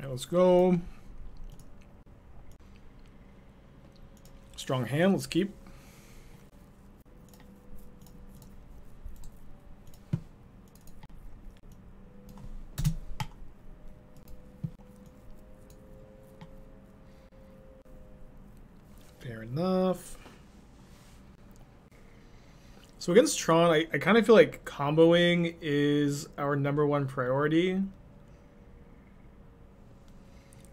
Alright, let's go. Strong hand, let's keep. Fair enough. So against Tron, I kind of feel like comboing is our number one priority.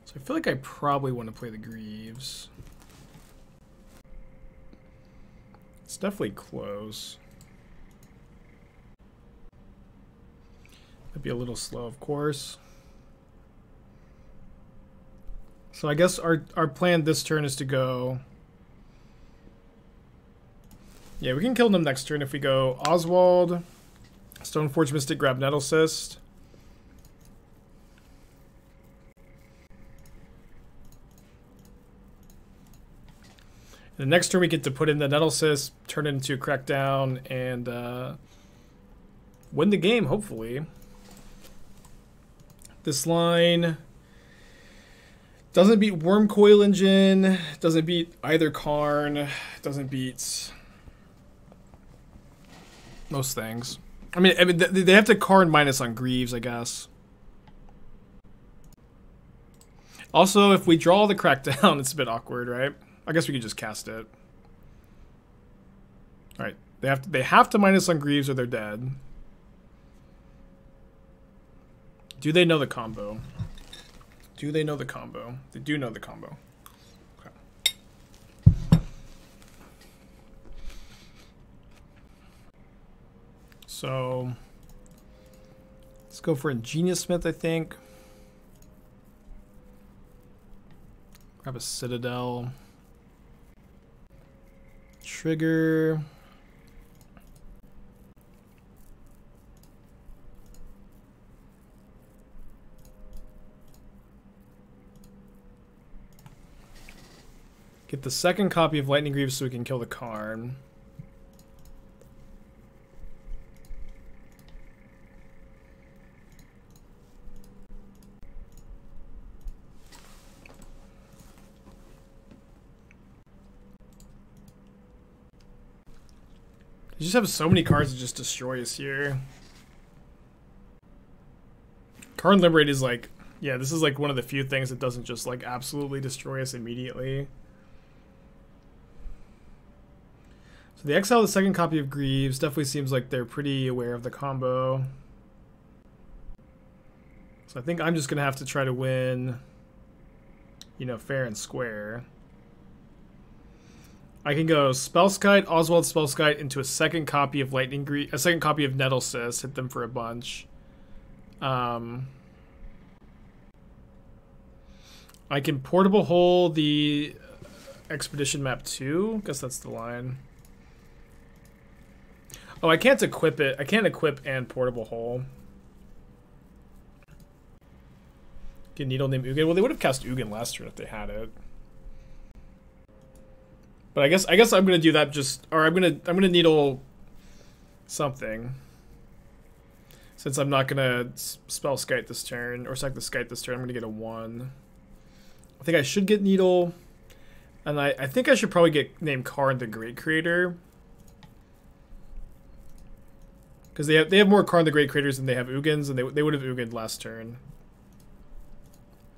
So I feel like I probably want to play the Greaves. It's definitely close. Might be a little slow, of course. So I guess our plan this turn is to go... Yeah, we can kill them next turn if we go Oswald, Stoneforge Mystic, grab Nettlecyst. The next turn we get to put in the Nettlecyst, turn it into Crackdown, and win the game, hopefully. This line doesn't beat Wurmcoil Engine, doesn't beat either Karn, doesn't beat... most things. I mean, they have to Karn minus on Greaves, I guess. Also, if we draw the Crackdown, it's a bit awkward, right? I guess we could just cast it. All right, they have to minus on Greaves or they're dead. Do they know the combo? Do they know the combo? They do know the combo. So let's go for Ingenious Smith, I think. Grab a Citadel. Trigger. Get the second copy of Lightning Greaves so we can kill the Karn. You just have so many cards that just destroy us here. Karn Liberate is like, yeah, this is like one of the few things that doesn't just like absolutely destroy us immediately. So they exile the second copy of Greaves. Definitely seems like they're pretty aware of the combo. So I think I'm just going to have to try to win, you know, fair and square. I can go Spellskite, Oswald Spellskite into a second copy of Lightning Greaves, a second copy of Nettlecyst, hit them for a bunch. I can Portable Hole the Expedition Map 2. I guess that's the line. Oh, I can't equip it. I can't equip and Portable Hole. Get Needle named Ugin. Well, they would have cast Ugin last turn if they had it. But I guess I'm gonna do that just, or I'm gonna Needle something. Since I'm not gonna Spellskite this turn or Sacrifice this turn, I'm gonna get a 1. I think I should get Needle, and I think I should probably get named Karn the Great Creator, because they have more Karn the Great Creators than they have Ugins, and they would have Ugined last turn.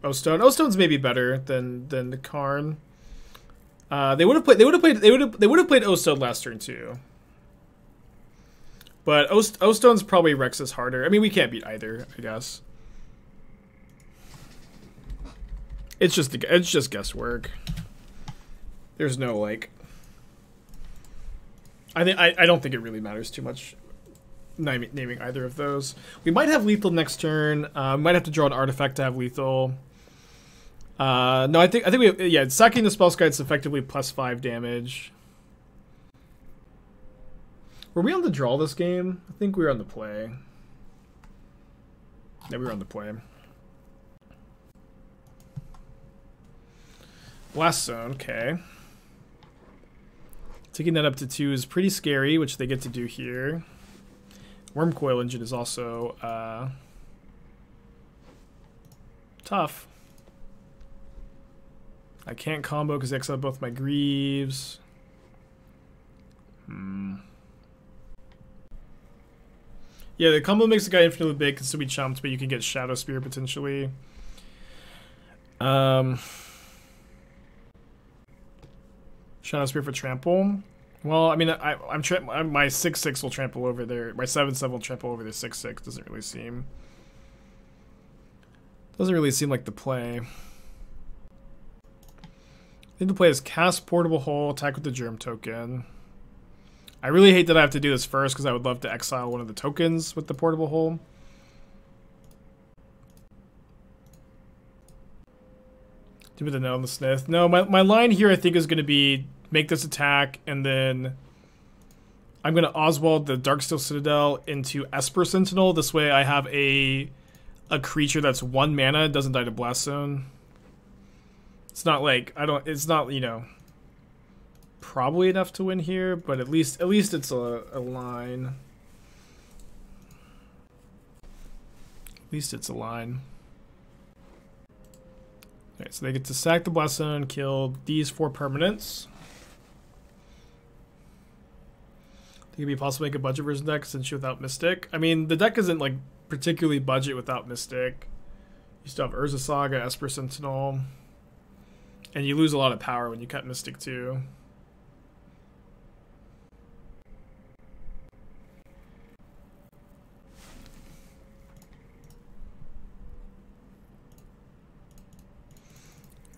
O-Stone's maybe better than the Karn. They would have played O-Stone last turn too. But O-Stone's probably wrecks us harder. I mean, we can't beat either, I guess. It's just guesswork. There's no like. I don't think it really matters too much naming either of those. We might have lethal next turn. We might have to draw an artifact to have lethal. No, I think we have, yeah, sacking the Spellskite is effectively +5 damage. Were we on the draw this game? I think we were on the play. Yeah, we were on the play. Blast Zone, okay. Taking that up to 2 is pretty scary, which they get to do here. Wurmcoil Engine is also tough. I can't combo because I exile both my Greaves. Yeah, the combo makes the guy infinitely big, can still be chomped, but you can get Shadow Spear potentially. Shadow Spear for trample. Well, I mean, my 6/6 will trample over there. My 7/7 will trample over their 6/6. Doesn't really seem like the play. I think the play is cast Portable Hole, attack with the Germ token. I really hate that I have to do this first because I would love to exile one of the tokens with the Portable Hole. Do we put the net on the Smith? No, my line here I think is going to be make this attack, and then I'm going to Oswald the Darksteel Citadel into Esper Sentinel. This way I have a creature that's 1 mana, doesn't die to Blast Zone. It's not like it's not, you know, probably enough to win here, but at least it's a line. At least it's a line. Alright, so they get to sack the Blast Zone and kill these 4 permanents. I think it'd be possible to make a budget version deck since you're without Mystic. I mean, the deck isn't like particularly budget without Mystic. You still have Urza Saga, Esper Sentinel. And you lose a lot of power when you cut Mystic too.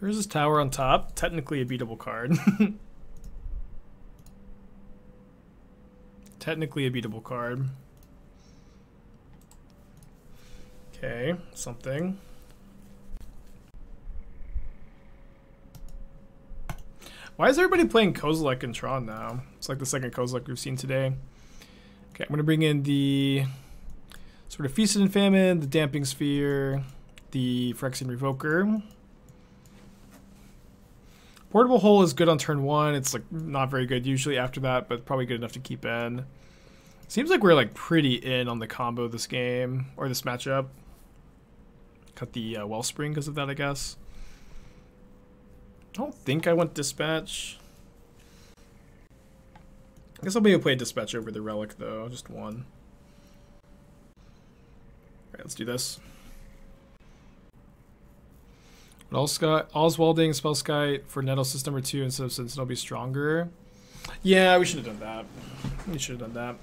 Here's this tower on top. Technically a beatable card. Technically a beatable card. Okay, something. Why is everybody playing Kozilek and Tron now? It's like the second Kozilek we've seen today. Okay, I'm going to bring in the sort of Feasted and Famine, the Damping Sphere, the Phyrexian Revoker. Portable Hole is good on turn 1. It's like not very good usually after that, but probably good enough to keep in. Seems like we're like pretty in on the combo this game, or this matchup. Cut the Wellspring because of that, I guess. I don't think I want Dispatch. I guess I'll be able to play Dispatch over the Relic, though. Just one. Alright, let's do this. Oswalding Spellskite for Nettlecyst #2 instead of Sentinel be stronger. Yeah, we should have done that. We should have done that.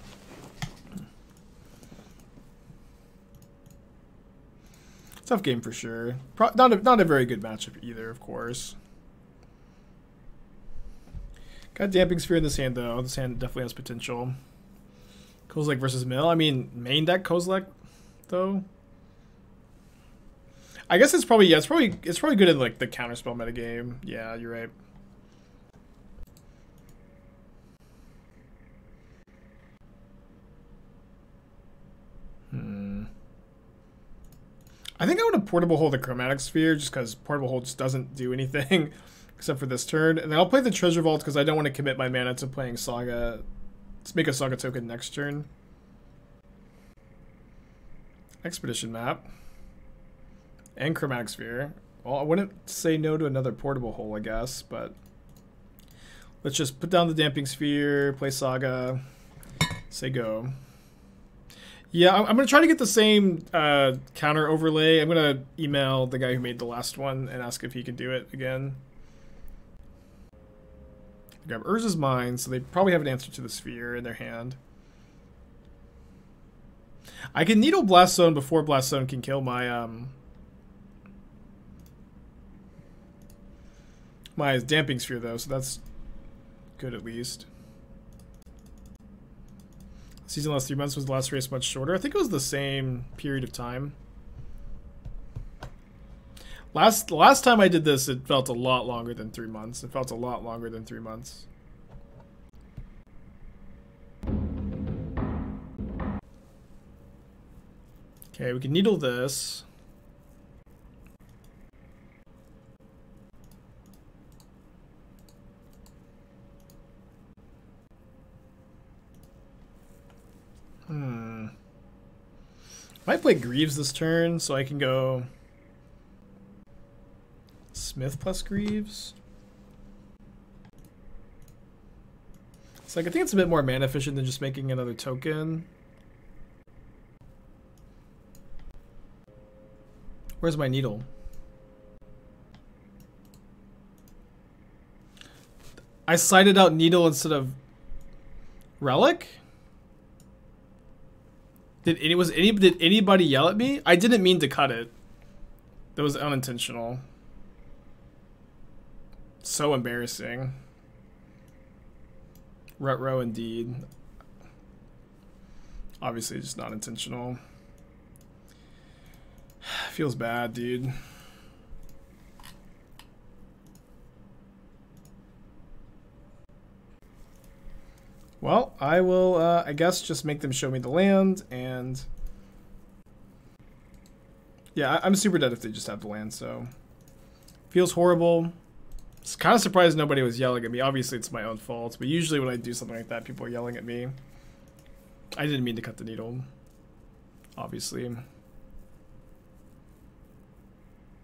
Tough game for sure. Not a very good matchup either, of course. Got Damping Sphere in this hand, though. This hand definitely has potential. Kozilek versus Mill. I mean, main deck Kozilek, though. I guess it's probably, yeah, it's probably good in, like, the counterspell metagame. Yeah, you're right. I think I want to Portable Hole the Chromatic Sphere, just because Portable Hole just doesn't do anything. Except for this turn. And then I'll play the Treasure Vault because I don't want to commit my mana to playing Saga. Let's make a Saga token next turn. Expedition Map. And Chromatic Sphere. Well, I wouldn't say no to another Portable Hole, I guess, but... Let's just put down the Damping Sphere, play Saga, say go. Yeah, I'm going to try to get the same counter overlay. I'm going to email the guy who made the last one and ask if he can do it again. Grab Urza's Mine, so they probably have an answer to the Sphere in their hand. I can Needle Blast Zone before Blast Zone can kill my my Damping Sphere, though, so that's good at least. Season last 3 months, was the last race much shorter? I think it was the same period of time. Last time I did this, it felt a lot longer than 3 months. It felt a lot longer than 3 months. Okay, we can Needle this. Might play Greaves this turn, so I can go Smith plus Greaves. It's like, I think it's a bit more mana efficient than just making another token. Where's my needle? I sided out needle instead of relic? Did anybody yell at me? I didn't mean to cut it. That was unintentional. So embarrassing. Rut-row indeed. Obviously just not intentional. Feels bad, dude. Well, I will, I guess, just make them show me the land, and... Yeah, I'm super dead if they just have the land, so... Feels horrible. It's kind of surprised nobody was yelling at me. Obviously, it's my own fault, but usually when I do something like that, people are yelling at me. I didn't mean to cut the needle. Obviously.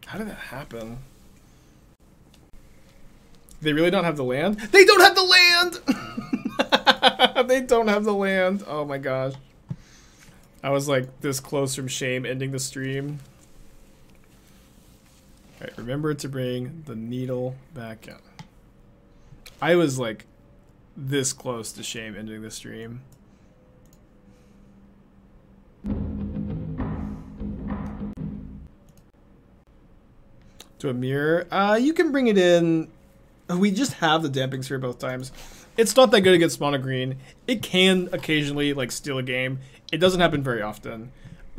How did that happen? They really don't have the land? They don't have the land! They don't have the land. Oh my gosh. I was like this close from shame ending the stream. Alright, remember to bring the needle back in. I was like this close to shame ending the stream. To a mirror. You can bring it in. We just have the Damping Sphere both times. It's not that good against mono green. It can occasionally like steal a game. It doesn't happen very often.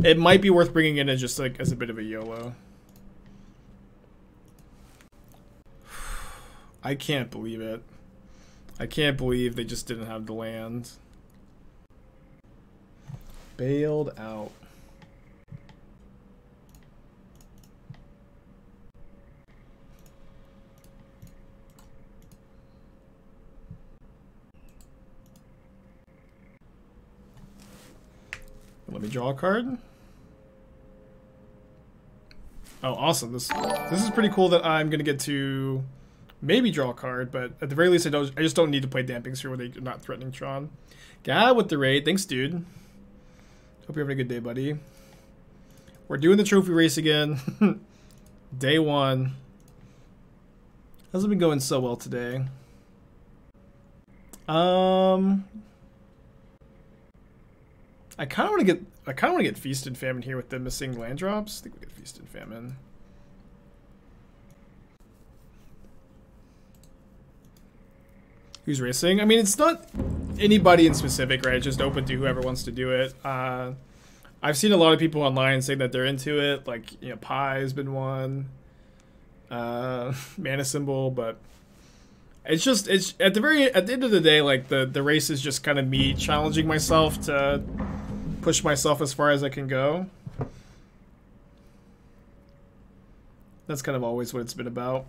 It might be worth bringing in as just like as a bit of a YOLO. I can't believe it. I can't believe they just didn't have the land. Bailed out. Let me draw a card. Oh, awesome. This is pretty cool that I'm going to get to maybe draw a card, but at the very least, I just don't need to play Damping Sphere where they're not threatening Tron. God, with the raid. Thanks, dude. Hope you're having a good day, buddy. We're doing the trophy race again. Day one. Hasn't been going so well today. I kind of want to get Feast and Famine here with the missing land drops. I think we get Feast and Famine. Who's racing? I mean, it's not anybody in specific, right? It's just open to whoever wants to do it. I've seen a lot of people online saying that they're into it. Like, you know, Pi's been one. Mana Symbol, but... It's just, it's at the end of the day, like the race is just kind of me challenging myself to push myself as far as I can go. That's kind of always what it's been about.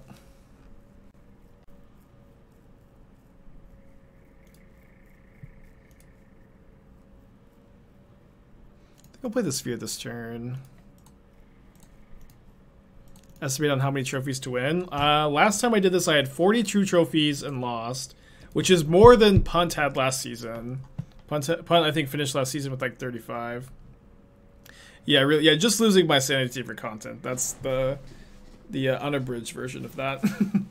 I think I'll play the sphere this turn. Estimate on how many trophies to win. Last time I did this, I had 42 trophies and lost, which is more than Punt had last season. Punt I think finished last season with like 35. Yeah, really. Yeah, just losing my sanity for content. That's the unabridged version of that. Can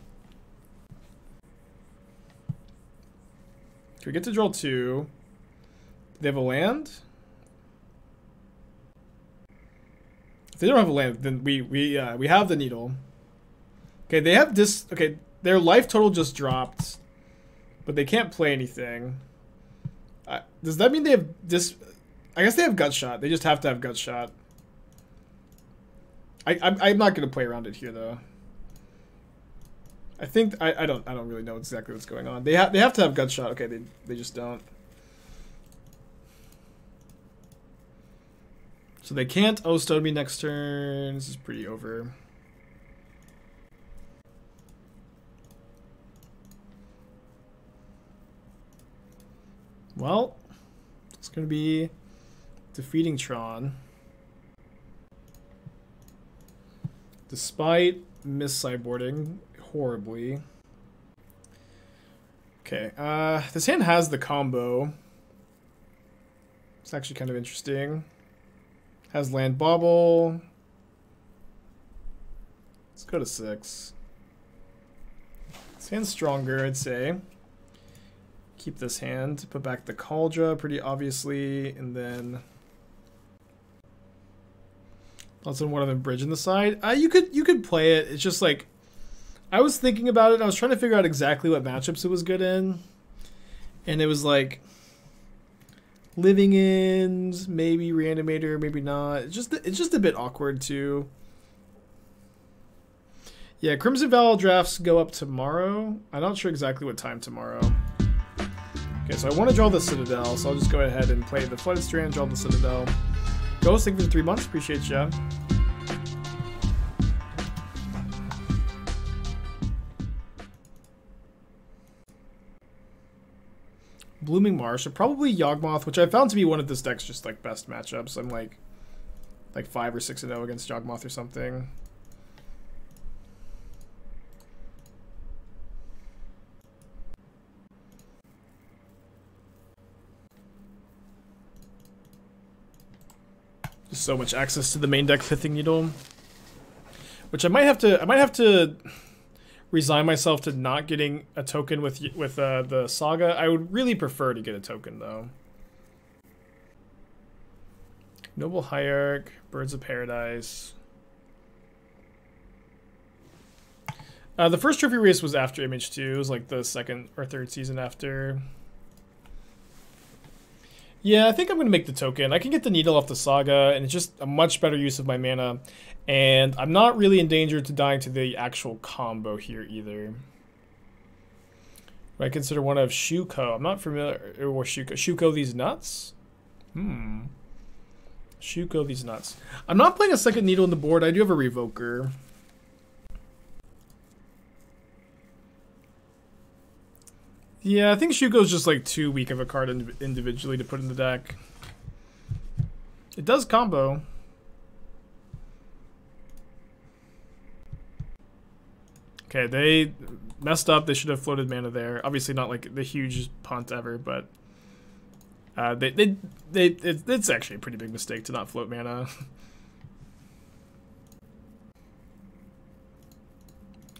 we get to draw two? They have a land. If they don't have a land, then we have the needle. Okay, they have this. Okay, their life total just dropped, but they can't play anything. Does that mean they have this? I guess they have gut shot. They just have to have gut shot. I'm not gonna play around it here though. I think I don't really know exactly what's going on. They have to have gut shot. Okay, they just don't. So they can't O-stone me next turn. This is pretty over. Well, it's going to be defeating Tron. Despite mis-sideboarding horribly. Okay, this hand has the combo. It's actually kind of interesting. Has land bobble. Let's go to 6. This hand's stronger, I'd say. Keep this hand, put back the Kaldra pretty obviously, and then also one of them bridge in the side. You could play it. It's just like I was thinking about it. I was trying to figure out exactly what matchups it was good in, and it was like Living Ends, maybe Reanimator, maybe not. It's just a bit awkward too. Yeah, Crimson Vow drafts go up tomorrow. I'm not sure exactly what time tomorrow. Okay, so I want to draw the Citadel, so I'll just go ahead and play the Flooded Strand, draw the Citadel. Ghost, thank you for 3 months. Appreciate you. Blooming Marsh, or probably Yawgmoth, which I found to be one of this deck's just like best matchups. I'm like 5 or 6-0 against Yawgmoth or something. So much access to the main deck Pithing Needle, which I might have to resign myself to not getting a token with the Saga. I would really prefer to get a token though. Noble Hierarch, Birds of Paradise. The first trophy race was after Image 2. It was like the second or third season after. Yeah, I think I'm going to make the token. I can get the Needle off the Saga, and it's just a much better use of my mana. And I'm not really in danger to dying to the actual combo here either. But I consider one of Shuko. I'm not familiar with Shuko. Shuko these nuts? Hmm. Shuko these nuts. I'm not playing a second Needle on the board. I do have a Revoker. Yeah, I think Shugo's just like too weak of a card individually to put in the deck. It does combo. Okay, they messed up. They should have floated mana there. Obviously not like the hugest punt ever, but it's actually a pretty big mistake to not float mana.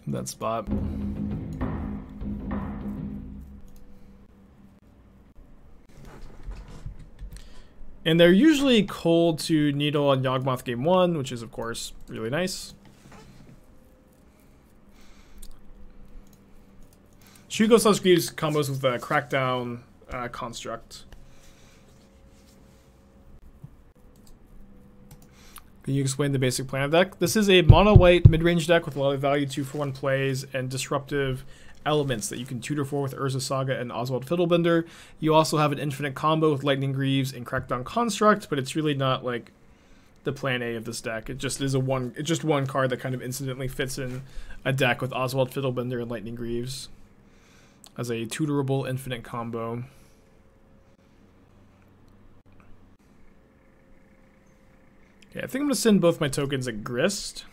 In that spot. And they're usually cold to Needle on Yawgmoth game 1, which is, of course, really nice. Shugo slash Greaves combos with the Crackdown Construct. Can you explain the basic plan of the deck? This is a mono-white mid-range deck with a lot of value 2-for-1 plays and disruptive elements that you can tutor for with Urza's Saga and Oswald Fiddlebender. You also have an infinite combo with Lightning Greaves and Crackdown Construct, but it's really not like the plan A of this deck. It just is one card that kind of incidentally fits in a deck with Oswald Fiddlebender and Lightning Greaves as a tutorable infinite combo. Okay, I think I'm gonna send both my tokens at Grist.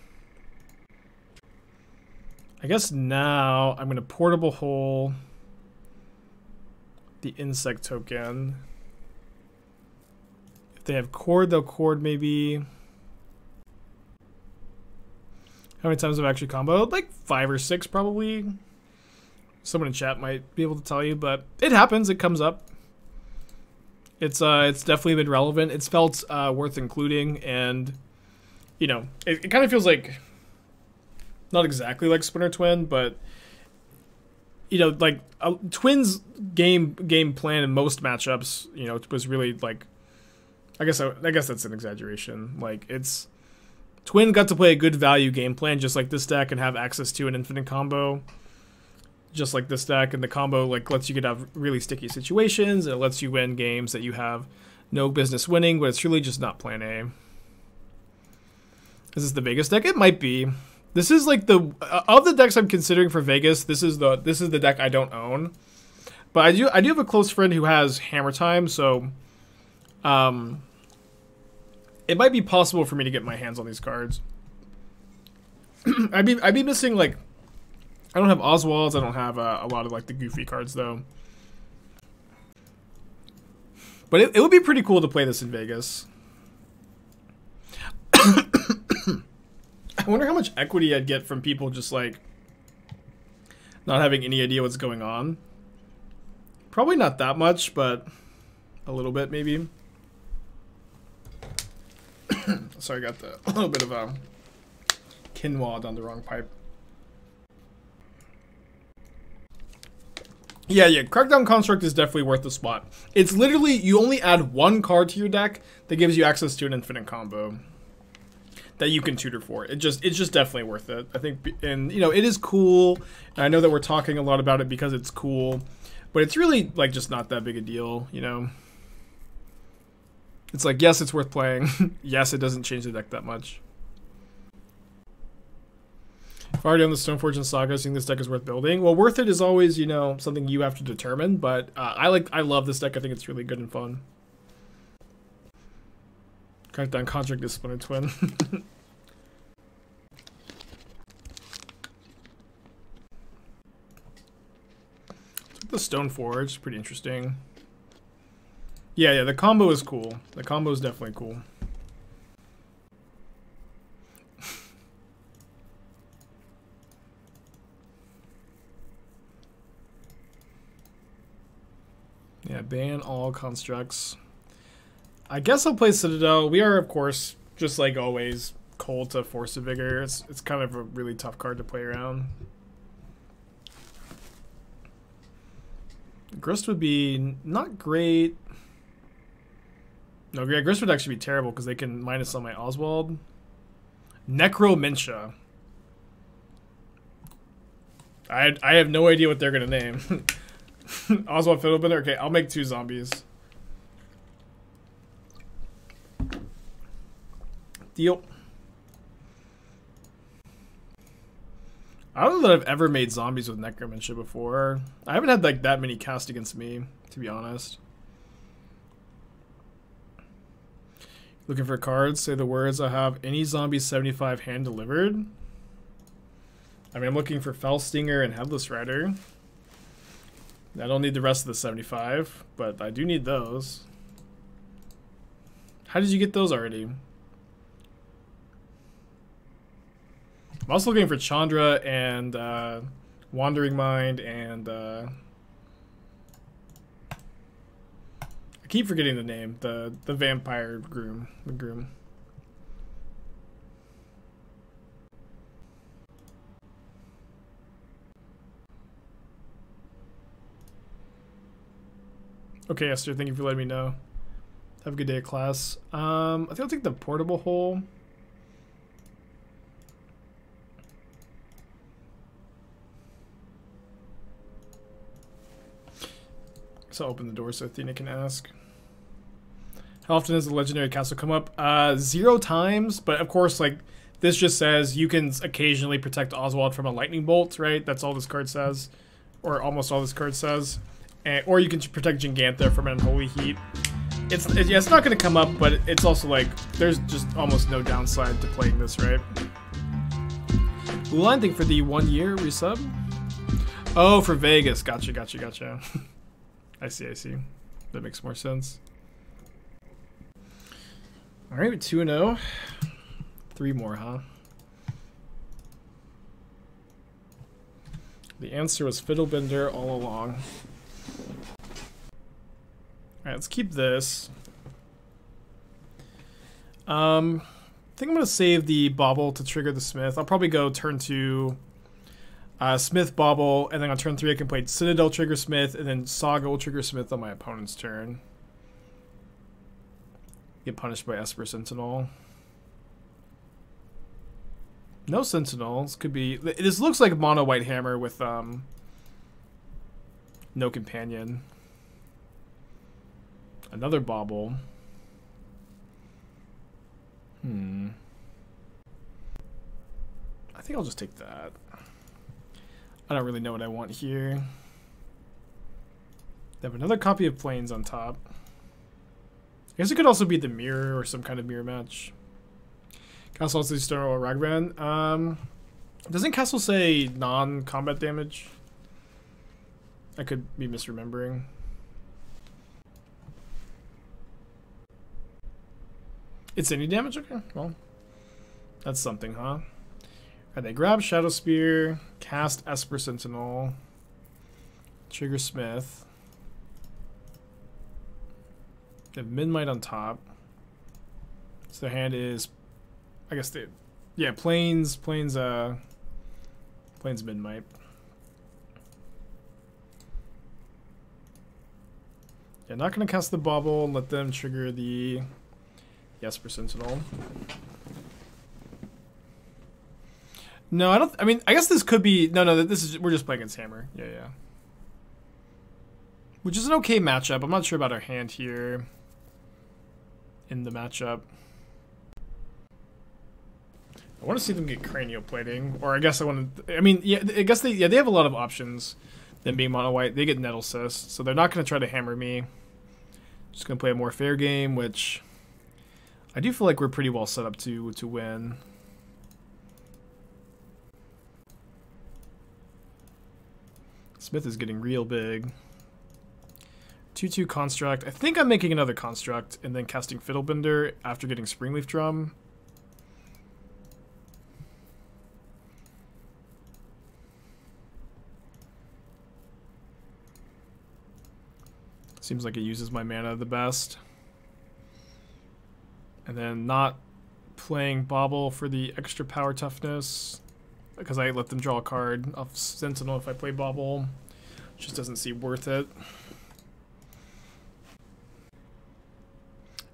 I guess now I'm going to Portable Hole the Insect token. If they have Cord, they'll Cord maybe. How many times have I actually comboed? Like 5 or 6 probably. Someone in chat might be able to tell you, but it happens. It comes up. It's definitely been relevant. It's felt worth including, and you know, it kind of feels like, not exactly like Splinter Twin, but you know, like Twin's game plan in most matchups, you know, was really like, I guess that's an exaggeration. Like it's Twin got to play a good value game plan, just like this deck, and have access to an infinite combo, just like this deck, and the combo like lets you get out of really sticky situations, and it lets you win games that you have no business winning, but it's really just not plan A. Is this the Vegas deck? It might be. This is like the of the decks I'm considering for Vegas. This is the deck I don't own, but I do have a close friend who has Hammer Time, so it might be possible for me to get my hands on these cards. I'd be missing like I don't have Oswald's. I don't have a lot of like the goofy cards though. But it would be pretty cool to play this in Vegas. I wonder how much equity I'd get from people just like not having any idea what's going on. Probably not that much, but a little bit maybe. So I got a little bit of a quinoa down the wrong pipe. Yeah, Crackdown Construct is definitely worth the spot. It's literally, you only add one card to your deck that gives you access to an infinite combo that you can tutor for. It's just definitely worth it, I think. And, you know, it is cool. And I know that we're talking a lot about it because it's cool, but it's really, like, just not that big a deal, you know? It's like, yes, it's worth playing. Yes, it doesn't change the deck that much. If I already own the Stoneforge and Saga, I think this deck is worth building. Well, worth it is always, you know, something you have to determine, but I love this deck. I think it's really good and fun. Crackdown Construct is Splinter Twin. The Stoneforge, pretty interesting. Yeah, the combo is cool. The combo is definitely cool. Yeah, ban all constructs. I guess I'll play Citadel. We are, of course, just like always, cold to Force of Vigor. It's kind of a really tough card to play around. Grist would be not great. No, yeah, Grist would actually be terrible because they can minus on my Oswald. Necromincia. I have no idea what they're going to name. Oswald Fiddlebender. Okay, I'll make two zombies. Deal. I don't know that I've ever made zombies with Necromancia before. I haven't had like that many cast against me, to be honest. Looking for cards, say the words. I have any zombie 75 hand delivered. I mean, I'm looking for Fell Stinger and Headless Rider. I don't need the rest of the 75, but I do need those. How did you get those already? I'm also looking for Chandra and Wandering Mind and I keep forgetting the name, the vampire groom, the groom. Okay, Esther, thank you for letting me know. Have a good day at class. I think I'll take the Portable Hole. So I'll open the door so Athena can ask. How often does the legendary castle come up? 0 times, but of course, like, this just says you can occasionally protect Oswald from a lightning bolt, right? That's all this card says, or almost all this card says. And, or you can protect Gigantha from an unholy heat. It's not going to come up, but it's also like, there's just almost no downside to playing this, right? Blue Line, thank you for the 1 year resub. Oh, for Vegas. Gotcha. I see. That makes more sense. All right, 2-0. 3 more, huh? The answer was Fiddlebender all along. All right, let's keep this. I think I'm going to save the Bobble to trigger the Smith. I'll probably go turn 2... Smith, Bobble, and then on turn 3 I can play Citadel, trigger Smith, and then Saga will trigger Smith on my opponent's turn. Get punished by Esper Sentinel. No Sentinels. Could be... This looks like mono white hammer with no companion. Another Bobble. I think I'll just take that. I don't really know what I want here. They have another copy of Plains on top. I guess it could also be the mirror or some kind of mirror match. Castle also Stone or Ragvan. Doesn't Castle say non-combat damage? I could be misremembering. It's any damage? Okay, well, that's something, huh? Alright, they grab Shadow Spear, cast Esper Sentinel, trigger Smith. They have Midnight on top. So their hand is, I guess they, yeah, Plains Midnight. Yeah, not gonna cast the bubble, let them trigger the Esper Sentinel. No, I don't. I mean, I guess this could be. No, no. This is. We're just playing against Hammer. Yeah, yeah. Which is an okay matchup. I'm not sure about our hand here. In the matchup, I want to see them get cranial plating, or I guess I want to. I mean, yeah. I guess they. Yeah, they have a lot of options. Them being mono white, they get Nettlecyst, so they're not going to try to hammer me. Just going to play a more fair game, which I do feel like we're pretty well set up to win. Smith is getting real big. 2-2 Construct. I think I'm making another Construct and then casting Fiddlebender after getting Springleaf Drum. Seems like it uses my mana the best. And then not playing Bobble for the extra power toughness, because I let them draw a card off Sentinel if I play Bobble. Just doesn't seem worth it.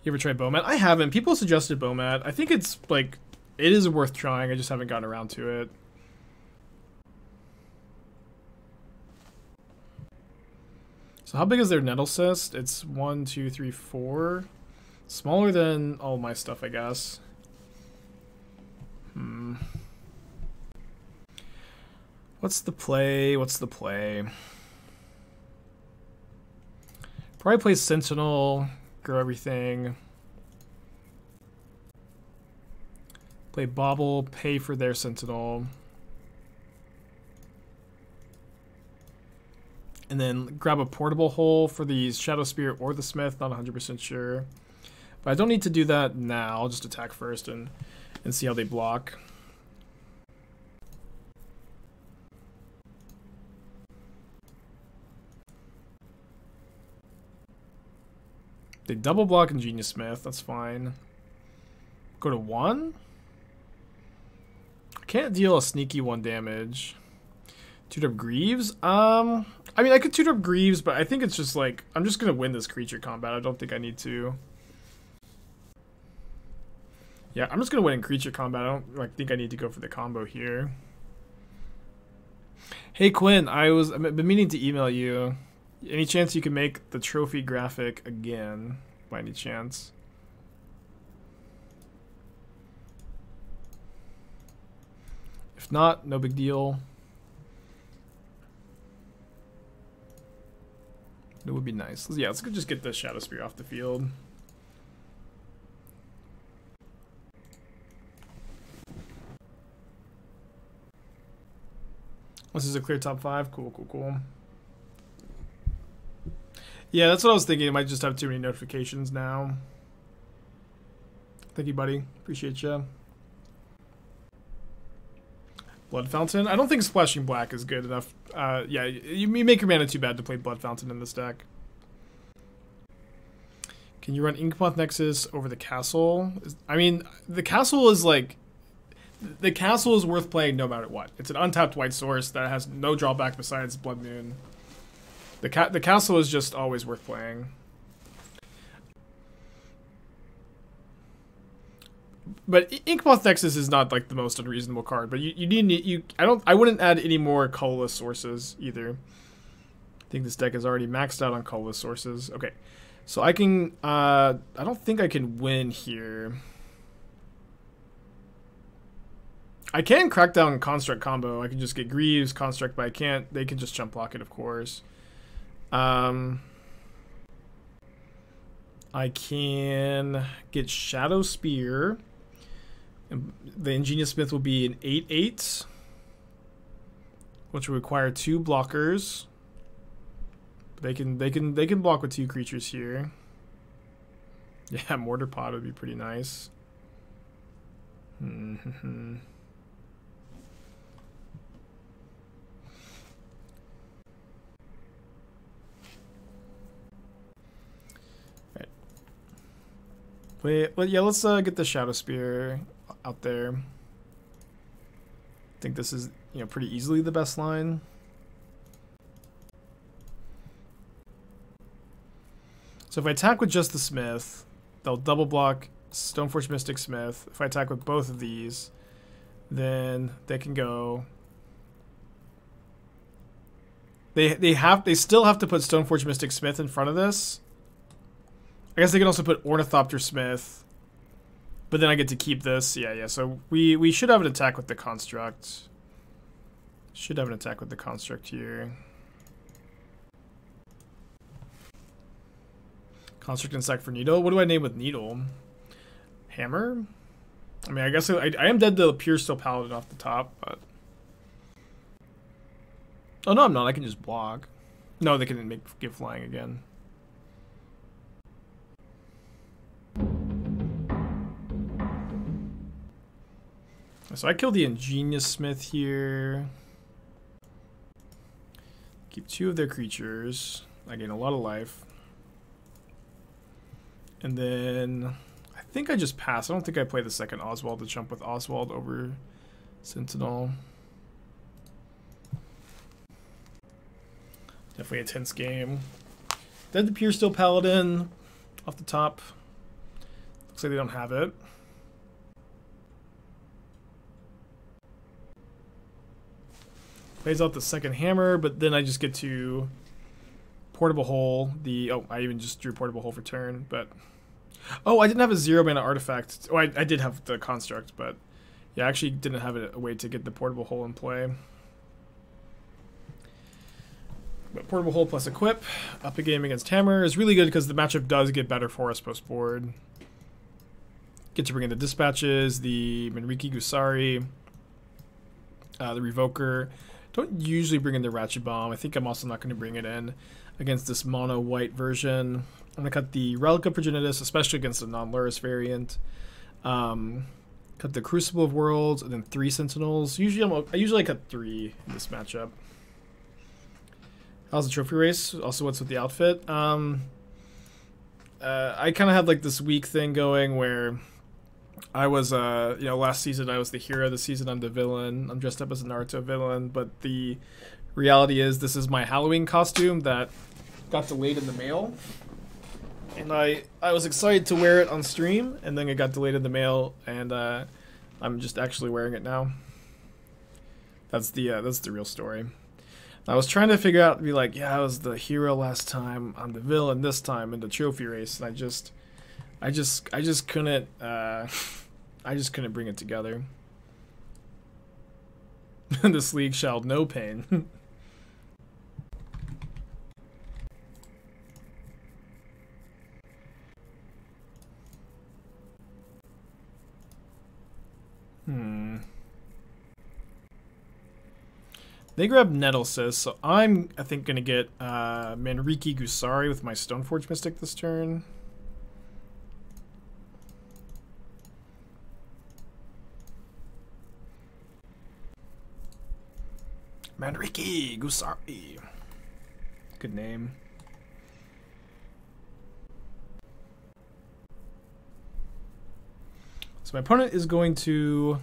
You ever tried Bomat? I haven't. People suggested Bomat. I think it's, like, it is worth trying. I just haven't gotten around to it. So how big is their Nettlecyst? It's 1, 2, 3, 4. Smaller than all my stuff, I guess. Hmm. What's the play? What's the play? Probably play Sentinel, grow everything. Play Bobble, pay for their Sentinel. And then grab a Portable Hole for the Shadow Spear or the Smith, not 100% sure. But I don't need to do that now, I'll just attack first and see how they block. They double block Ingenious Smith, that's fine. Go to 1? I can't deal a sneaky 1 damage. 2-drop Greaves? I mean, I could 2-drop Greaves, but I think it's just like, I'm just gonna win this creature combat, I don't think I need to. Yeah, I'm just gonna win in creature combat, I don't like think I need to go for the combo here. Hey Quinn, I've been meaning to email you. Any chance you can make the trophy graphic again, by any chance? If not, no big deal. It would be nice. Yeah, let's just get the Shadow Spear off the field. This is a clear top 5. Cool, cool, cool. Yeah, that's what I was thinking. I might just have too many notifications now. Thank you, buddy. Appreciate you. Blood Fountain. I don't think Splashing Black is good enough. Yeah, you make your mana too bad to play Blood Fountain in this deck. Can you run Inkmoth Nexus over the castle? I mean, the castle is like... The castle is worth playing no matter what. It's an untapped white source that has no drawback besides Blood Moon. The castle is just always worth playing. But Inkmoth Nexus is not like the most unreasonable card. But I wouldn't add any more colorless sources either. I think this deck is already maxed out on colorless sources. Okay, so I can. I don't think I can win here. I can Crackdown Construct combo. I can just get Greaves Construct, but I can't. They can just jump block it, of course. I can get Shadow Spear. The Ingenious Smith will be an 8-8. which will require two blockers. They can block with two creatures here. Yeah, Mortar Pod would be pretty nice. All right. Let's get the Shadow Spear out there. I think this is, you know, pretty easily the best line. So if I attack with just the Smith, they'll double block Stoneforge Mystic Smith. If I attack with both of these, then they can go. They still have to put Stoneforge Mystic Smith in front of this. I guess they can also put Ornithopter Smith. But then I get to keep this. Yeah. So we should have an attack with the construct. Should have an attack with the construct here. Construct and sack for Needle. What do I name with Needle? Hammer? I mean, I guess I am dead to Pure Steel Paladin off the top, but... Oh, no, I'm not. I can just block. No, they can give flying again. So I killed the Ingenious Smith here. Keep two of their creatures. I gain a lot of life. And then I think I just pass. I don't think I play the second Oswald to jump with Oswald over Sentinel. Definitely a tense game. Dead to Pure Steel Paladin off the top. Looks like they don't have it. Plays out the second hammer, but then I just get to Portable Hole. Oh, I even just drew Portable Hole for turn, but... Oh, I didn't have a 0 mana artifact. Oh, I did have the construct, but... Yeah, I actually didn't have a way to get the Portable Hole in play. But Portable Hole plus equip, up a game against Hammer is really good because the matchup does get better for us post-board. Get to bring in the Dispatches, the Manriki-Gusari, the Revoker... Don't usually bring in the Ratchet Bomb. I think I'm also not going to bring it in against this mono white version. I'm going to cut the Relica Progenitus, especially against the non-Lurrus variant. Cut the Crucible of Worlds and then 3 Sentinels. I usually cut 3 in this matchup. How's the trophy race? Also, what's with the outfit? I kind of had like this weak thing going where I was, you know, last season I was the hero, this season I'm the villain. I'm dressed up as a Naruto villain, but the reality is this is my Halloween costume that got delayed in the mail. And I was excited to wear it on stream, and then it got delayed in the mail, and I'm just actually wearing it now. That's the real story. I was trying to figure out, yeah, I was the hero last time, I'm the villain this time in the trophy race, and I just couldn't I just couldn't bring it together. This league shall know pain. They grab Nettlecyst, so I think gonna get Manriki-Gusari with my Stoneforge Mystic this turn. Manriki-Gusari. Good name. So my opponent is going to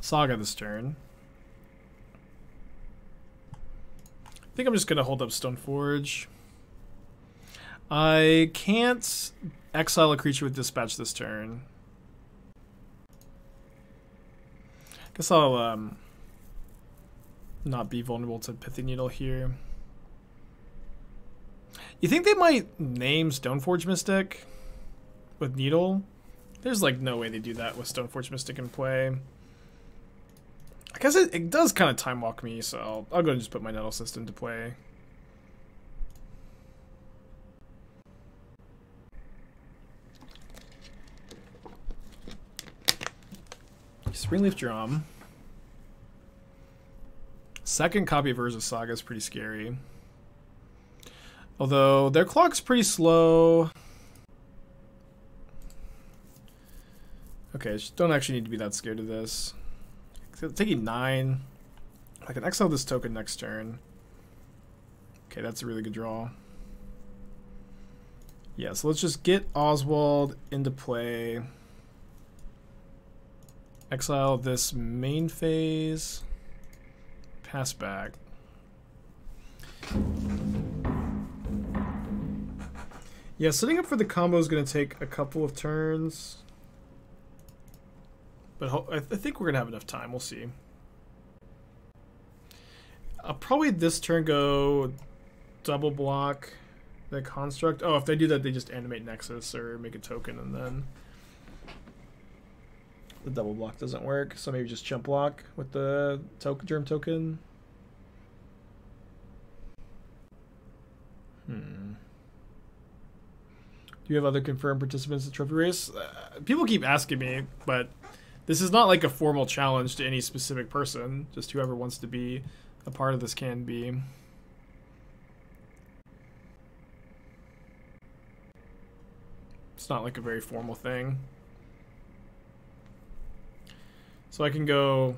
Saga this turn. I think I'm just going to hold up Stoneforge. I can't exile a creature with Dispatch this turn. Guess I'll... not be vulnerable to Pithing Needle here. You think they might name Stoneforge Mystic with Needle? There's like no way they do that with Stoneforge Mystic in play. I guess it does kind of time walk me, so I'll go and just put my Nettlecyst into play. Springleaf Drum. Second copy of Urza's Saga is pretty scary. Although their clock's pretty slow. Okay, I just don't actually need to be that scared of this. Taking 9. I can exile this token next turn. Okay, that's a really good draw. Yeah, so let's just get Oswald into play. Exile this main phase. Pass back. Yeah, setting up for the combo is going to take a couple of turns. But I think we're going to have enough time. We'll see. I'll probably this turn go double block the construct. Oh, if they do that, they just animate Nexus or make a token, and then the double block doesn't work. So maybe just chump block with the germ token. Do you have other confirmed participants in the trophy race? People keep asking me, but this is not like a formal challenge to any specific person. Just whoever wants to be a part of this can be. It's not like a very formal thing. So I can go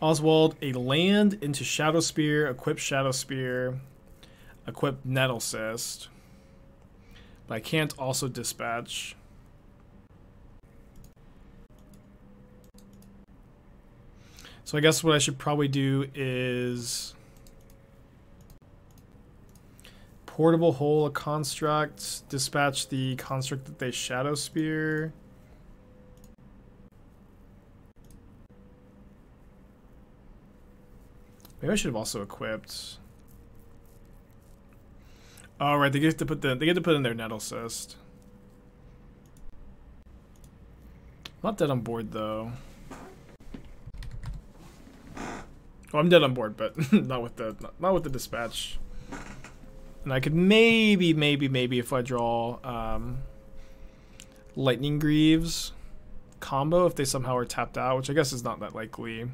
Oswald, a land into Shadow Spear, equip Nettlecyst. But I can't also dispatch. So I guess what I should probably do is Portable Hole a construct, dispatch the construct that they Shadow Spear. Maybe I should have also equipped. Oh right, they get to put in their Nettlecyst. Not dead on board though. Well, I'm dead on board, but not with the dispatch. And I could maybe if I draw Lightning Greaves combo if they somehow are tapped out, which I guess is not that likely.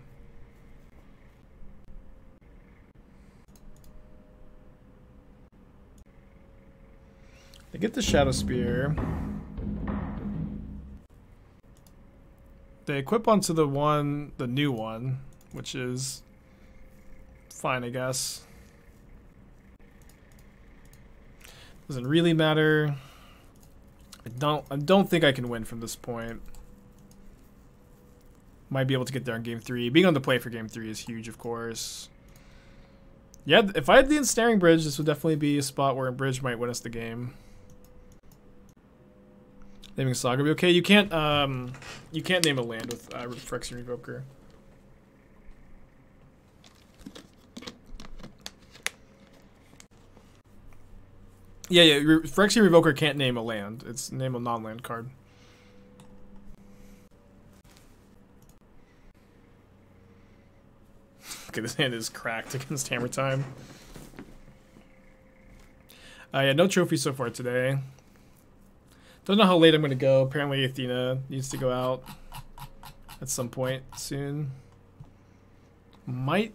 They get the Shadow Spear. They equip onto the new one, which is fine, I guess. Doesn't really matter. I don't think I can win from this point. Might be able to get there in game 3. Being on the play for game 3 is huge, of course. Yeah, if I had the ensnaring bridge, this would definitely be a spot where a bridge might win us the game. Naming Saga be okay. You can't name a land with Phyrexian Revoker. Yeah, Phyrexian Revoker can't name a land. It's name a non-land card. Okay, this hand is cracked against Hammer Time. Yeah, no trophy so far today. Don't know how late I'm going to go. Apparently Athena needs to go out at some point soon. Might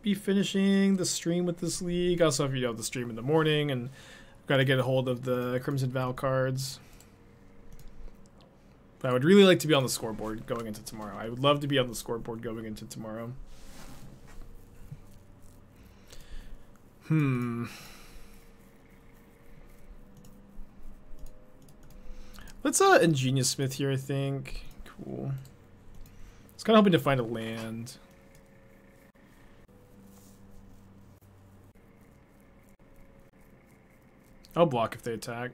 be finishing the stream with this league. Also, if you have the stream in the morning and got to get a hold of the Crimson Vow cards. But I would really like to be on the scoreboard going into tomorrow. I would love to be on the scoreboard going into tomorrow. Let's Ingenious Smith here, I think. Cool. I was kind of hoping to find a land. I'll block if they attack.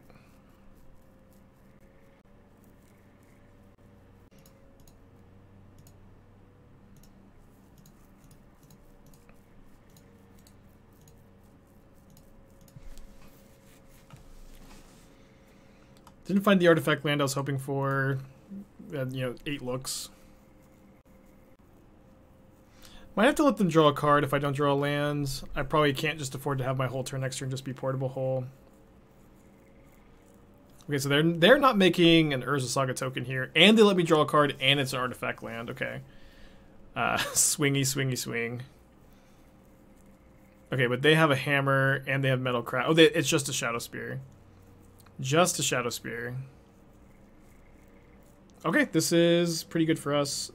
Didn't find the artifact land I was hoping for. Had, 8 looks. Might have to let them draw a card if I don't draw lands. I probably can't just afford to have my whole turn next turn just be Portable Hole. Okay, so they're not making an Urza Saga token here, and they let me draw a card, and it's an artifact land. Okay, Swing. Okay, but they have a hammer and they have metal craft. Oh, it's just a Shadow Spear. Just a Shadow Spear. Okay, this is pretty good for us.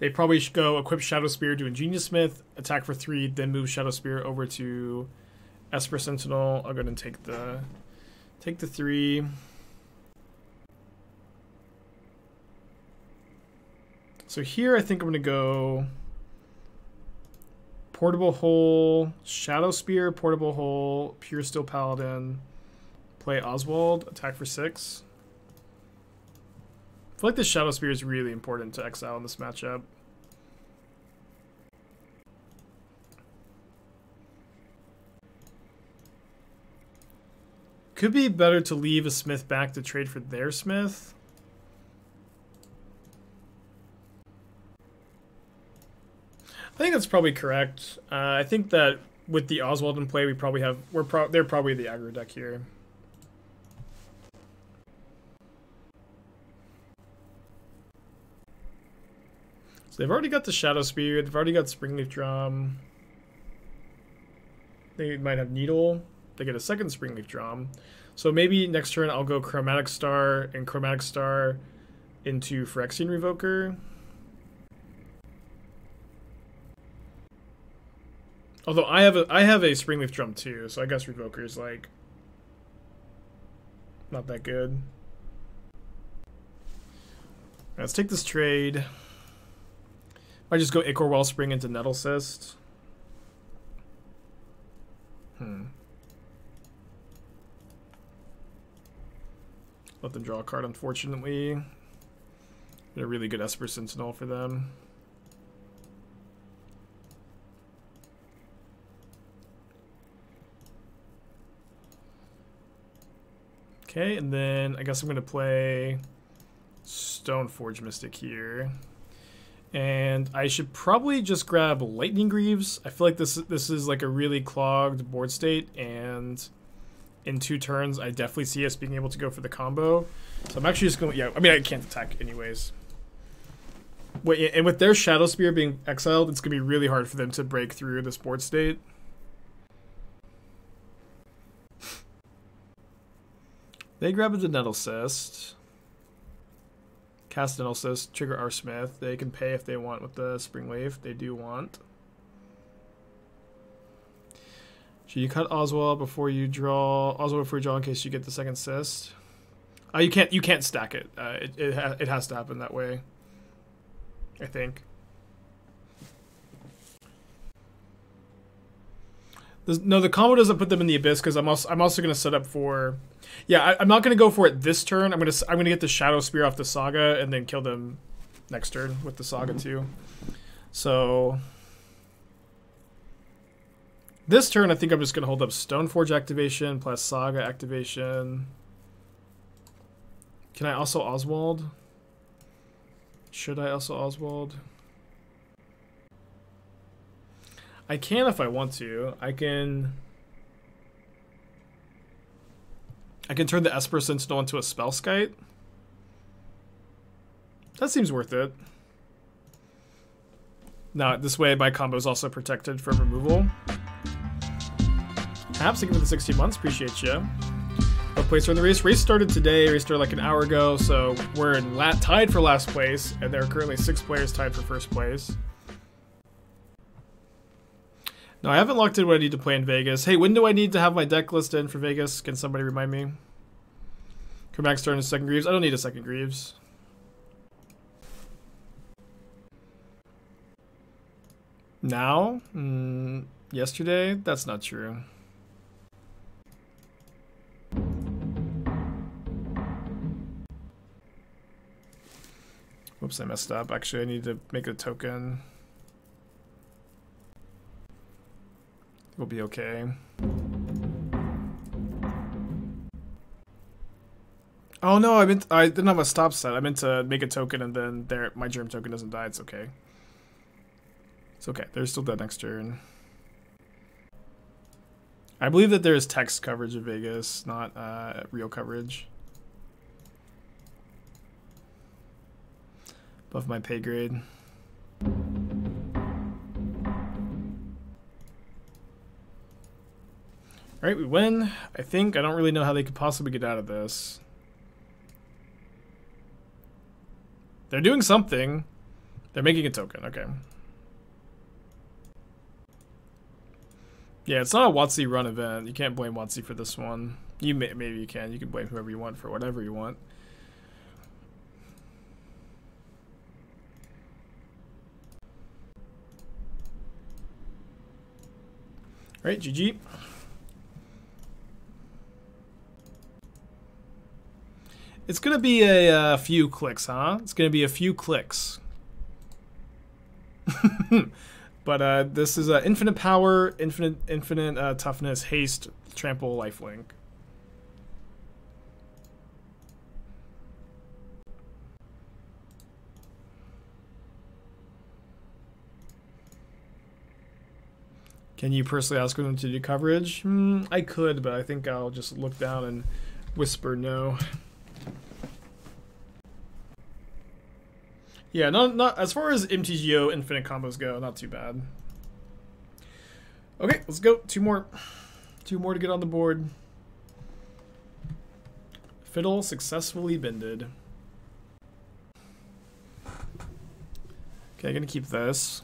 They probably should go equip Shadow Spear to Ingenious Smith, attack for 3, then move Shadow Spear over to Esper Sentinel. I'll go ahead and take the 3. So here I think I'm gonna go Portable Hole, Shadow Spear, Portable Hole, Pure Steel Paladin, play Oswald, attack for 6. I feel like this Shadow Spear is really important to exile in this matchup. Could be better to leave a Smith back to trade for their Smith. I think that's probably correct. I think that with the Oswald in play, they're probably the aggro deck here. So they've already got the Shadow Spear. They've already got Springleaf Drum. They might have Needle. They get a second Springleaf Drum. So maybe next turn I'll go Chromatic Star and Chromatic Star into Phyrexian Revoker. Although I have a Springleaf Drum too, so I guess Revoker is like not that good. Let's take this trade. I just go Ichor Wellspring into Nettlecyst. Let them draw a card, unfortunately. Get a really good Esper Sentinel for them. Okay, and then I guess I'm going to play Stoneforge Mystic here. And I should probably just grab Lightning Greaves. I feel like this is like a really clogged board state, and in 2 turns I definitely see us being able to go for the combo. So I'm actually just going, yeah, I mean I can't attack anyways. Wait, and with their Shadow Spear being exiled, it's going to be really hard for them to break through this board state. They grab the Nettlecyst, cast Nettlecyst, trigger our Smith. They can pay if they want with the Springleaf. They do want. So you cut Oswald before you draw in case you get the second cyst. You can't stack it. It has to happen that way, I think. No, the combo doesn't put them in the abyss because I'm also gonna set up for. Yeah, I'm not gonna go for it this turn. I'm gonna get the Shadow Spear off the Saga and then kill them next turn with the Saga too. So this turn, I think I'm just gonna hold up Stoneforge activation plus Saga activation. Can I also Oswald? Should I also Oswald? I can if I want to. I can turn the Esper Sentinel into a Spellskite. That seems worth it. Now, this way my combo is also protected from removal. Haps, thank you for the 16 months. Appreciate you. What place are in the race? Race started today. Race started like an hour ago. So we're in tied for last place. And there are currently 6 players tied for first place. No, I haven't locked in what I need to play in Vegas. Hey, when do I need to have my deck list in for Vegas? Can somebody remind me? Chromatic Star and a second Greaves. I don't need a second Greaves. Now? Yesterday? That's not true. Whoops, I messed up. Actually, I need to make a token. We'll be okay. Oh no, I didn't have a stop set. I meant to make a token and then my germ token doesn't die. It's okay. It's okay. They're still dead next turn. I believe that there is text coverage of Vegas, not real coverage. above my pay grade. Alright, we win. I think. I don't really know how they could possibly get out of this. They're doing something. They're making a token. Okay. Yeah, it's not a WotC run event. You can't blame WotC for this one. You may, maybe you can. You can blame whoever you want for whatever you want. All right, GG. It's gonna be a few clicks, huh? It's gonna be a few clicks. But this is infinite power, infinite toughness, haste, trample, lifelink. Can you personally ask them to do coverage? I could, but I think I'll just look down and whisper no. Yeah, not as far as MTGO infinite combos go, not too bad. Okay, let's go. Two more to get on the board. Fiddle successfully bended. Okay, I'm gonna keep this.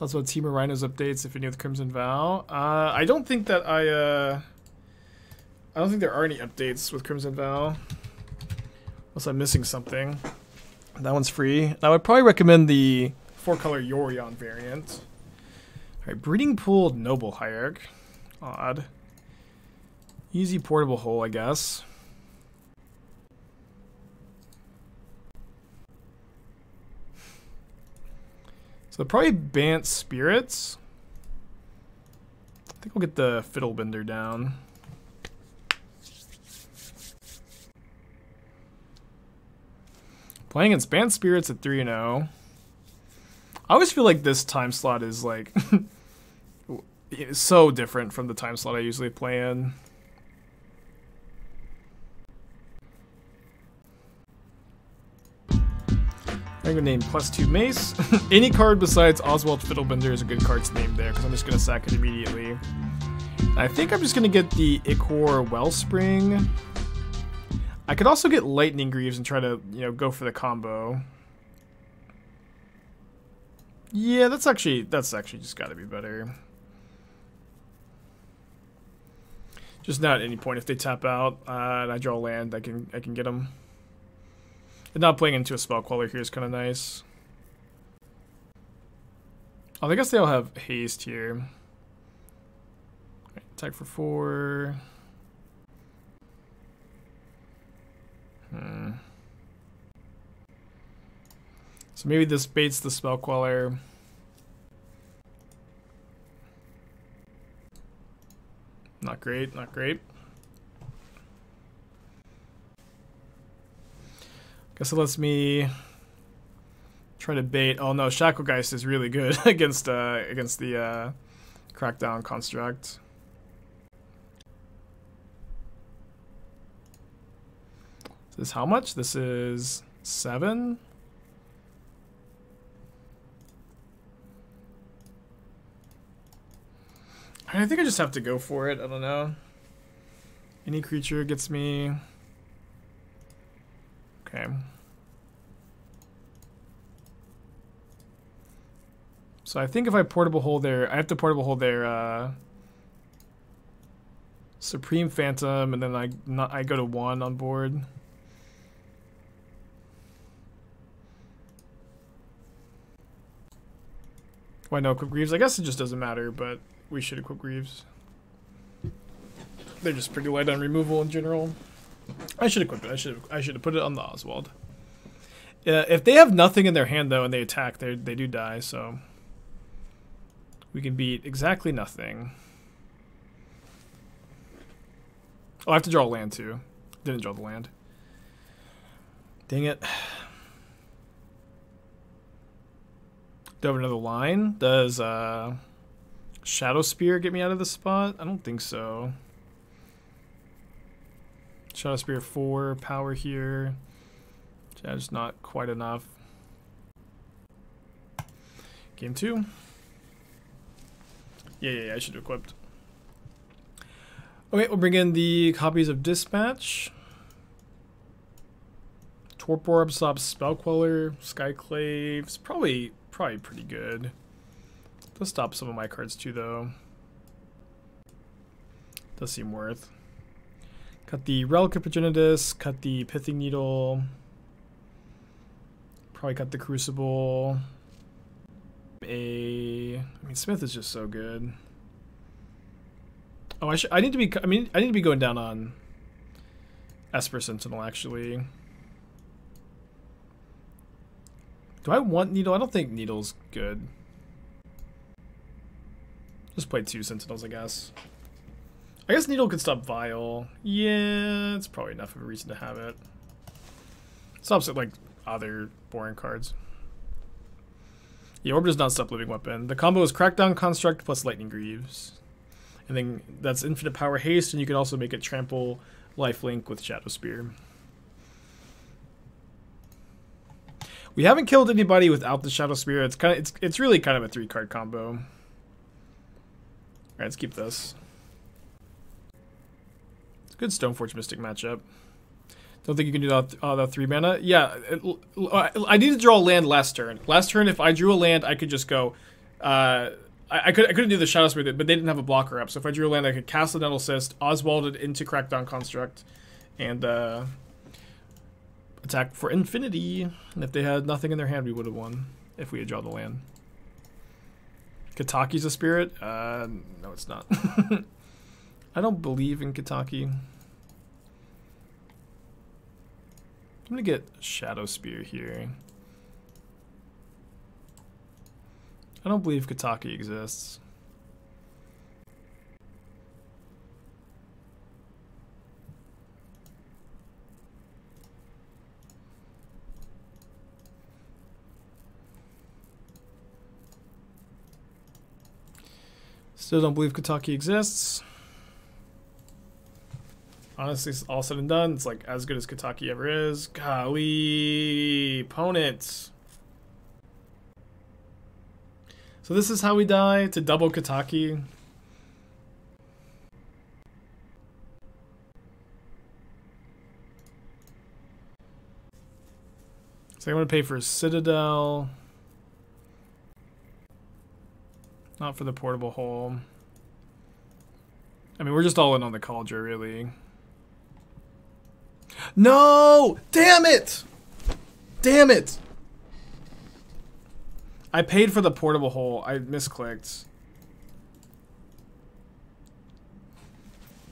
That's what Team of Rhinos updates. If you're new with Crimson Vow, I don't think that I don't think there are any updates with Crimson Vow. Unless I'm missing something. That one's free. And I would probably recommend the 4-color Yorion variant. Alright, Breeding Pool, Noble Hierarch. Odd. Easy Portable Hole, I guess. So probably Bant Spirits. I think we'll get the Fiddlebender down. Playing against Banned Spirits at 3-0. I always feel like this time slot is like so different from the time slot I usually play in. I'm gonna name +2 Mace. Any card besides Oswald Fiddlebender is a good card to name there because I'm just gonna sack it immediately. And I think I'm just gonna get the Ichor Wellspring. I could also get Lightning Greaves and try to, you know, go for the combo. Yeah, that's actually just got to be better. Just not at any point if they tap out and I draw land, I can get them. And not playing into a spell queller here is kind of nice. Oh, I guess they all have haste here. All right, attack for 4. So maybe this baits the spell queller. Not great, not great. Guess it lets me try to bait. Oh no, Shacklegeist is really good against the Crackdown Construct. This is how much? This is 7. I think I just have to go for it. I don't know. Any creature gets me. Okay. So I think if I portable hole there, I have to portable hole there. Supreme Phantom, and then I go to 1 on board. Why no equip Greaves? I guess it just doesn't matter, but we should equip Greaves. They're just pretty light on removal in general. I should equip it. I should have put it on the Oswald. If they have nothing in their hand though, and they attack, they do die. So we can beat exactly nothing. Oh, I have to draw a land too. Didn't draw the land. Dang it. Do I have another line? Does Shadow Spear get me out of this spot? I don't think so. Shadow Spear 4, power here. That's not quite enough. Game two. Yeah, I should have equipped. Okay, we'll bring in the copies of Dispatch. Torpor absorbs Spellqueller, Skyclave's probably pretty good. Does stop some of my cards too though. Does seem worth. Cut the Relic of Progenitus, cut the Pithing Needle. Probably cut the Crucible. I mean, Smith is just so good. Oh, I need to be going down on Esper Sentinel actually. Do I want Needle? I don't think Needle's good. Just play two Sentinels, I guess. I guess Needle could stop Vial. Yeah, it's probably enough of a reason to have it. Stops it like other boring cards. Yeah, Orb does not stop Living Weapon. The combo is Crackdown Construct plus Lightning Greaves. And then that's infinite power haste, and you can also make it trample lifelink with Shadow Spear. We haven't killed anybody without the Shadow Spear. It's kind of it's really kind of a three-card combo. Alright, let's keep this. It's a good Stoneforge Mystic matchup. Don't think you can do that that 3 mana. Yeah, I need to draw a land last turn. Last turn, if I drew a land, I could just go. I couldn't do the Shadow Spear, but they didn't have a blocker up. So if I drew a land, I could cast the Nettlecyst, Oswald it into Crackdown Construct, and attack for infinity. And if they had nothing in their hand, we would have won if we had drawn the land. Kataki's a spirit? No, it's not. I don't believe in Kataki. I'm gonna get Shadow Spear here. I don't believe Kataki exists. Still don't believe Kataki exists. Honestly, all said and done, it's like as good as Kataki ever is. Golly, opponents. So this is how we die to double Kataki. So I'm gonna pay for a Citadel. Not for the Portable Hole. I mean, we're just all in on the Kaldra, really. No! Damn it! Damn it! I paid for the Portable Hole. I misclicked.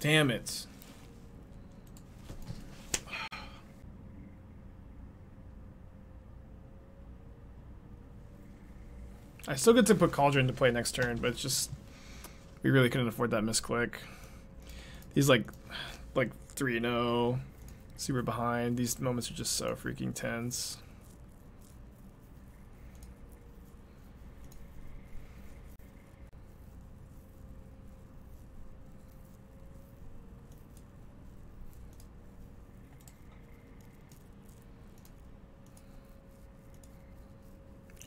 Damn it. I still get to put Kaldra into play next turn, but it's just we really couldn't afford that misclick. He's like 3-0. Super behind. These moments are just so freaking tense.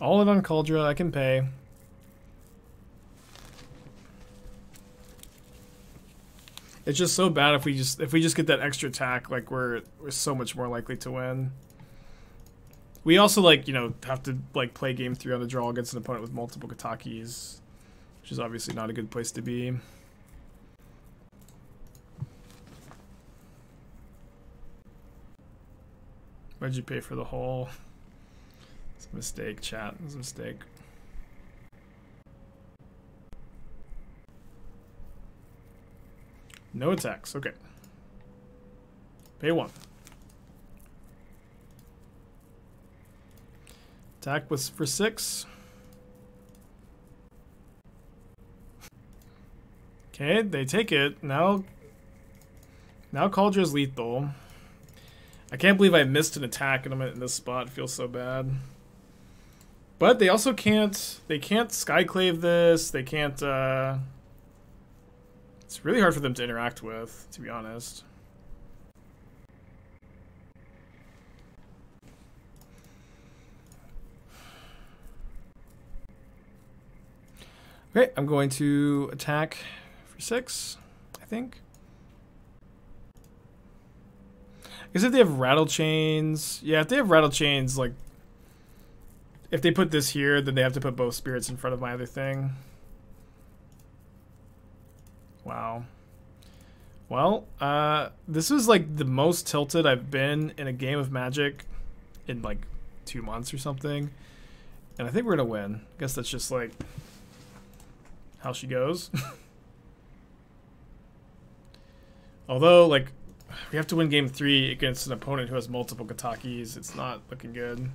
All in on Kaldra, I can pay. It's just so bad if we just get that extra attack, like we're so much more likely to win. We also have to play game 3 on the draw against an opponent with multiple Katakis, which is obviously not a good place to be. Why'd you pay for the hole? It's a mistake, chat. It's a mistake. No attacks. Okay. Pay 1. Attack was for 6. Okay, they take it. Now Kaldra's lethal. I can't believe I missed an attack and I'm in this spot. It feels so bad. But they also can't Skyclave this, they can't, it's really hard for them to interact with, to be honest. Okay, I'm going to attack for 6, I think. I guess if they have Rattle Chains... Yeah, if they have Rattle Chains, like... If they put this here, then they have to put both spirits in front of my other thing. Wow. Well, this is like the most tilted I've been in a game of Magic in like 2 months or something. And I think we're gonna win. I guess that's just like how she goes. Although, like, we have to win game 3 against an opponent who has multiple Katakis. It's not looking good.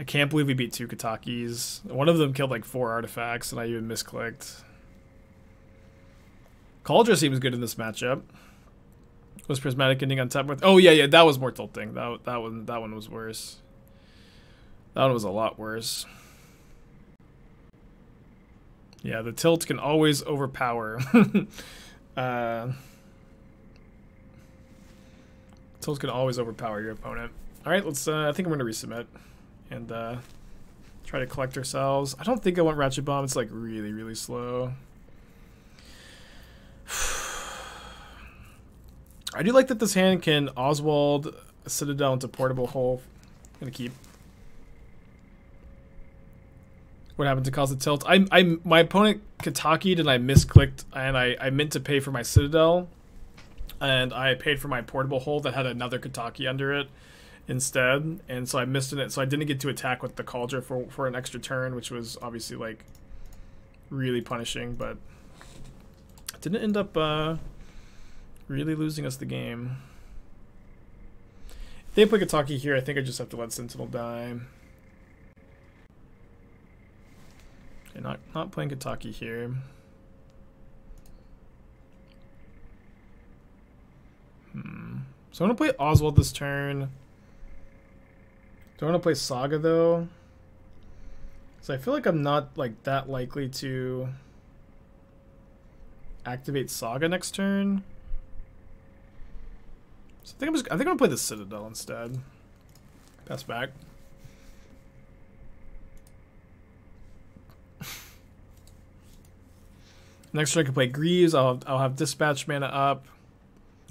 I can't believe we beat 2 Katakis. One of them killed like 4 artifacts and I even misclicked. Kaldra seems good in this matchup. Was Prismatic Ending on top with? Oh yeah, that was more tilting. That one was worse. That one was a lot worse. Yeah, the tilt can always overpower. Tilt can always overpower your opponent. All right, let's. I think I'm gonna resubmit and try to collect ourselves. I don't think I want Ratchet Bomb. It's like really slow. I do like that this hand can Oswald Citadel into Portable Hole. I'm gonna keep. What happened to cause the tilt? My opponent Kataki'd and I misclicked, and I meant to pay for my Citadel, and I paid for my Portable Hole that had another Kataki under it instead, and so I missed it. So I didn't get to attack with the Kaldra for an extra turn, which was obviously like really punishing, but. Didn't end up really losing us the game. If they play Kataki here, I think I just have to let Sentinel die. Okay, not playing Kataki here. So I'm gonna play Oswald this turn. Do I wanna play Saga though? So I feel like I'm not like that likely to activate Saga next turn. So I think I'm gonna play the Citadel instead. Pass back. Next turn I can play Greaves. I'll have Dispatch mana up,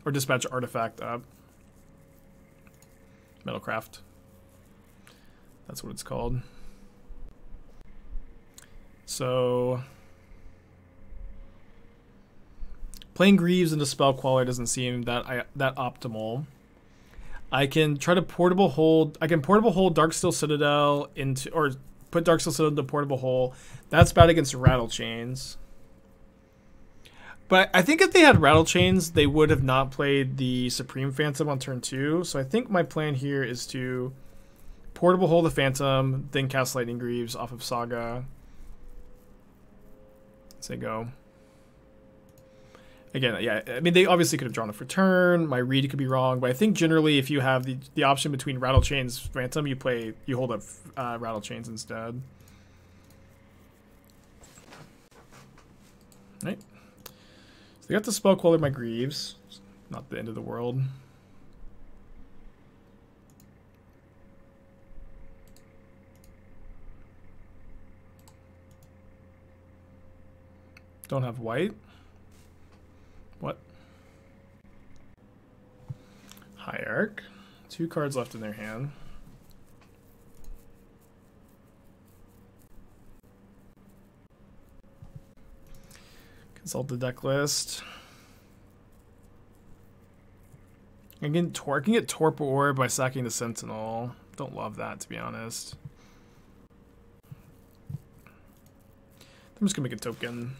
or Dispatch Artifact up. Metalcraft. That's what it's called. So. Playing Greaves into Spell Queller doesn't seem that optimal. I can try to Portable Hold. I can Portable Hold Darksteel Citadel into, or put Darksteel Citadel into Portable Hole. That's bad against Rattle Chains. But I think if they had Rattle Chains, they would have not played the Supreme Phantom on turn 2. So I think my plan here is to Portable Hold the Phantom, then cast Lightning Greaves off of Saga. Say go. Again, yeah, I mean, they obviously could have drawn it for turn. My read could be wrong, but I think generally if you have the option between Rattle Chains, Phantom, you hold up Rattle Chains instead. All right. So they got the Spell Queller, my Greaves. It's not the end of the world. Don't have white. What? Hierarch. 2 cards left in their hand. Consult the deck list. Again, I can get Torpor Orb by sacking the Sentinel. Don't love that, to be honest. I'm just gonna make a token.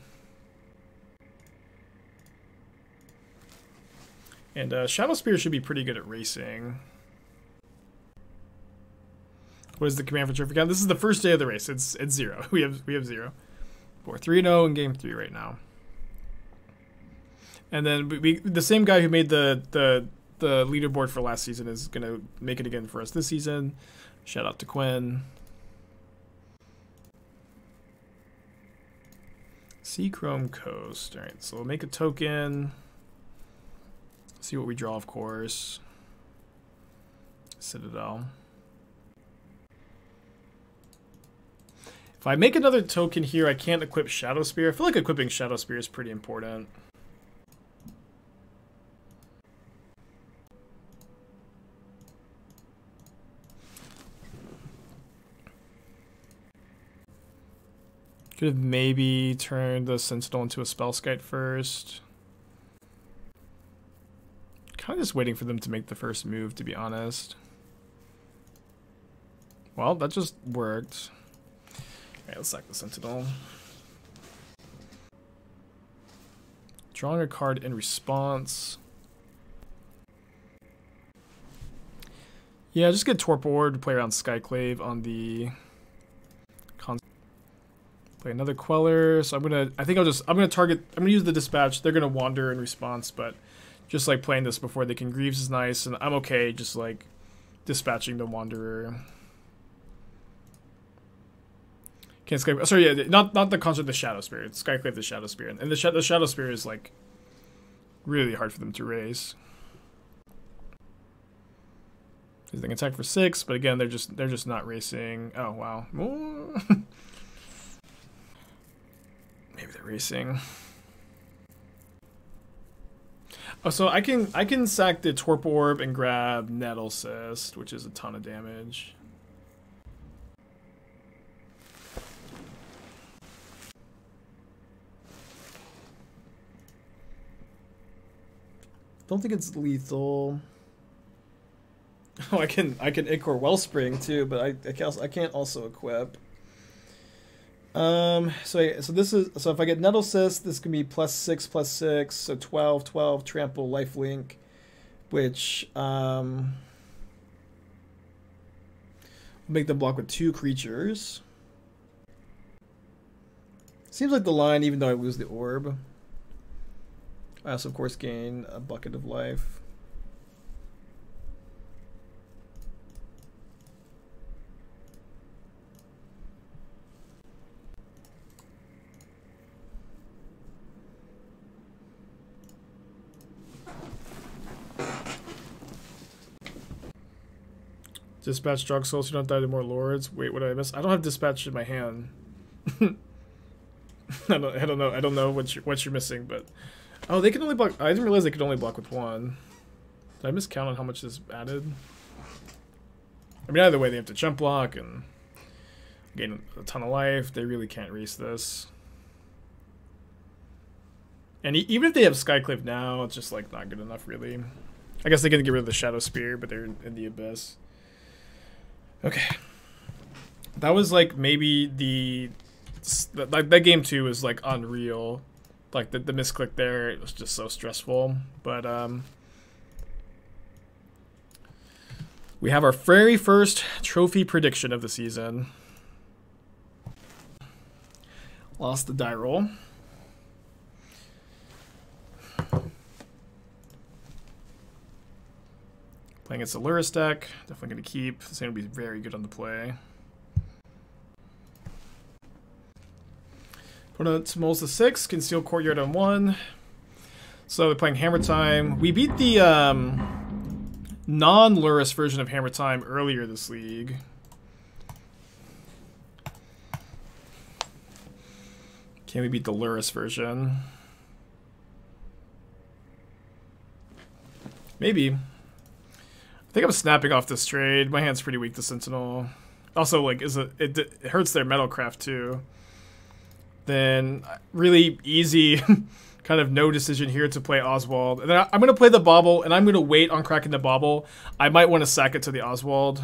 And Shadow Spear should be pretty good at racing. What is the command for trophy count? This is the first day of the race. It's 0. We have 0. We're 3-0 in game 3 right now. And then the same guy who made the leaderboard for last season is gonna make it again for us this season. Shout out to Quinn. Sea Chrome Coast. All right, so we'll make a token. See what we draw, of course. Citadel. If I make another token here, I can't equip Shadow Spear. I feel like equipping Shadow Spear is pretty important. Could have maybe turned the Sentinel into a Spellskite first. Kind of just waiting for them to make the first move, to be honest. Well, that just worked. Alright, let's sack the Sentinel. Drawing a card in response. Yeah, just get Torpor to play around Skyclave on the... Play another Queller, so I'm gonna use the Dispatch. They're gonna wander in response, but just like playing this before they can Greaves is nice, and I'm okay just like dispatching the Wanderer. Can't Skyclave. Sorry, yeah, not the Construct, the Shadow Spear. It's Skyclave the Shadow Spear, and the Shadow Spear is like really hard for them to raise. They can attack for 6, but again they're just not racing. Oh wow. Maybe they're racing. Oh, so I can sack the Torpor Orb and grab Nettlecyst, which is a ton of damage. Don't think it's lethal. Oh, I can Ichor Wellspring too, but I can't also equip. So if I get Nettlecyst, this can be +6/+6, so 12/12 trample lifelink, which make them block with 2 creatures. Seems like the line, even though I lose the orb. I also of course gain a bucket of life. Dispatch, Drug Soul, so you don't die to more lords. Wait, what did I miss? I don't have Dispatch in my hand. I don't know. I don't know what you're missing, but... Oh, they can only block... I didn't realize they could only block with 1. Did I miscount on how much this added? I mean, either way, they have to jump block and gain a ton of life. They really can't race this. And even if they have Skyclave now, it's just, like, not good enough, really. I guess they can get rid of the Shadow Spear, but they're in the Abyss. Okay, that was like maybe that game too was like unreal, like the misclick there, it was just so stressful. But we have our very first trophy prediction of the season. Lost the die roll. Playing against the Lurrus deck, definitely going to keep. This thing will be very good on the play. Opponent mulls the 6, Conceal Courtyard on 1. So they're playing Hammer Time. We beat the non-Lurrus version of Hammer Time earlier this league. Can we beat the Lurrus version? Maybe. I think I'm snapping off this trade. My hand's pretty weak to Sentinel. Also, like, it hurts their Metalcraft too. Then really easy, kind of no decision here to play Oswald. And then I'm gonna play the Bobble, and I'm gonna wait on cracking the Bobble. I might want to sack it to the Oswald.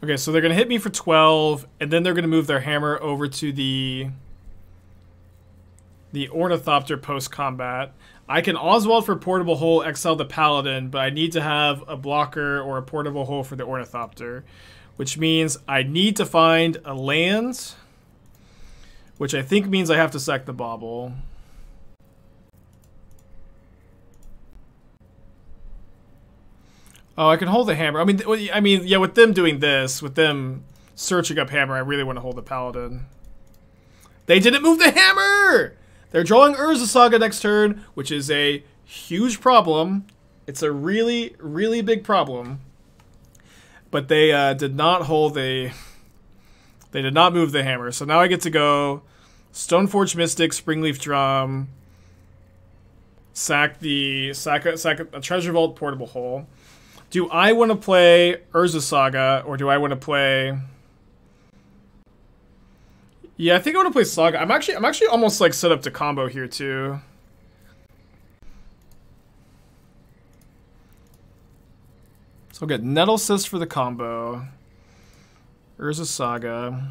Okay, so they're going to hit me for 12, and then they're going to move their hammer over to the Ornithopter post-combat. I can Oswald for Portable Hole, exile the Paladin, but I need to have a blocker or a Portable Hole for the Ornithopter, which means I need to find a land, which I think means I have to sack the Bobble. Oh, I can hold the hammer. I mean, yeah. With them doing this, with them searching up hammer, I really want to hold the Paladin. They didn't move the hammer. They're drawing Urza Saga next turn, which is a huge problem. It's a really, really big problem. But they did not hold a... They did not move the hammer. So now I get to go Stoneforge Mystic, Springleaf Drum, sack a Treasure Vault, Portable Hole. Do I want to play Urza Saga, or do I want to play... Yeah, I think I want to play Saga. I'm actually almost like set up to combo here too. So I'll get Nettlecyst for the combo. Urza Saga.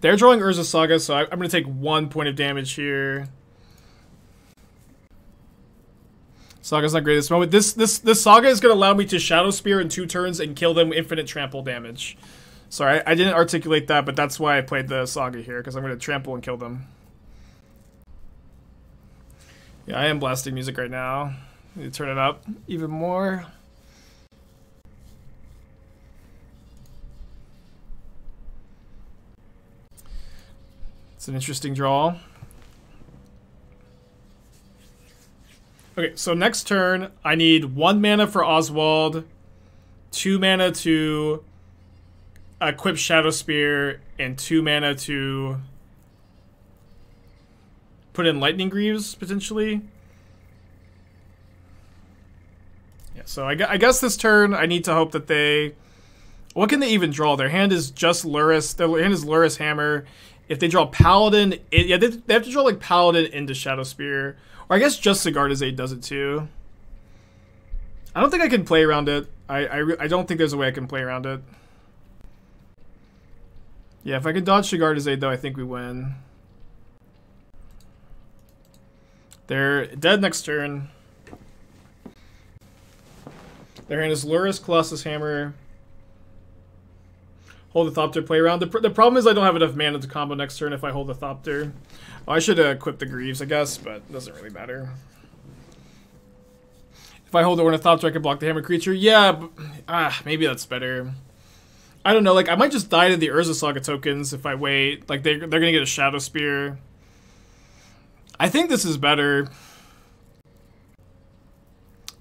They're drawing Urza Saga, so I'm going to take 1 point of damage here. Saga's not great at this moment. This Saga is going to allow me to Shadow Spear in 2 turns and kill them with infinite trample damage. Sorry, I didn't articulate that, but that's why I played the Saga here, because I'm going to trample and kill them. Yeah, I am blasting music right now. I need to turn it up even more. It's an interesting draw. Okay, so next turn, I need 1 mana for Oswald, 2 mana to equip Shadow Spear, and 2 mana to put in Lightning Greaves, potentially. Yeah, so I guess this turn, I need to hope that they... What can they even draw? Their hand is just Lurrus. Their hand is Lurrus Hammer. If they draw Paladin... yeah, they have to draw, like, Paladin into Shadow Spear. Or I guess just Sigarda's Aid does it too. I don't think I can play around it. I don't think there's a way I can play around it. Yeah, if I can dodge Sigarda's Aid though, I think we win. They're dead next turn. Their hand is Lurrus, Colossus Hammer. Hold the Thopter, play around. The problem is I don't have enough mana to combo next turn if I hold the Thopter. Oh, I should equip the Greaves, I guess, but it doesn't really matter. If I hold the Ornithopter, I can block the Hammer Creature. Yeah, but, maybe that's better. I don't know, like, I might just die to the Urza Saga tokens if I wait. Like, they're going to get a Shadow Spear. I think this is better.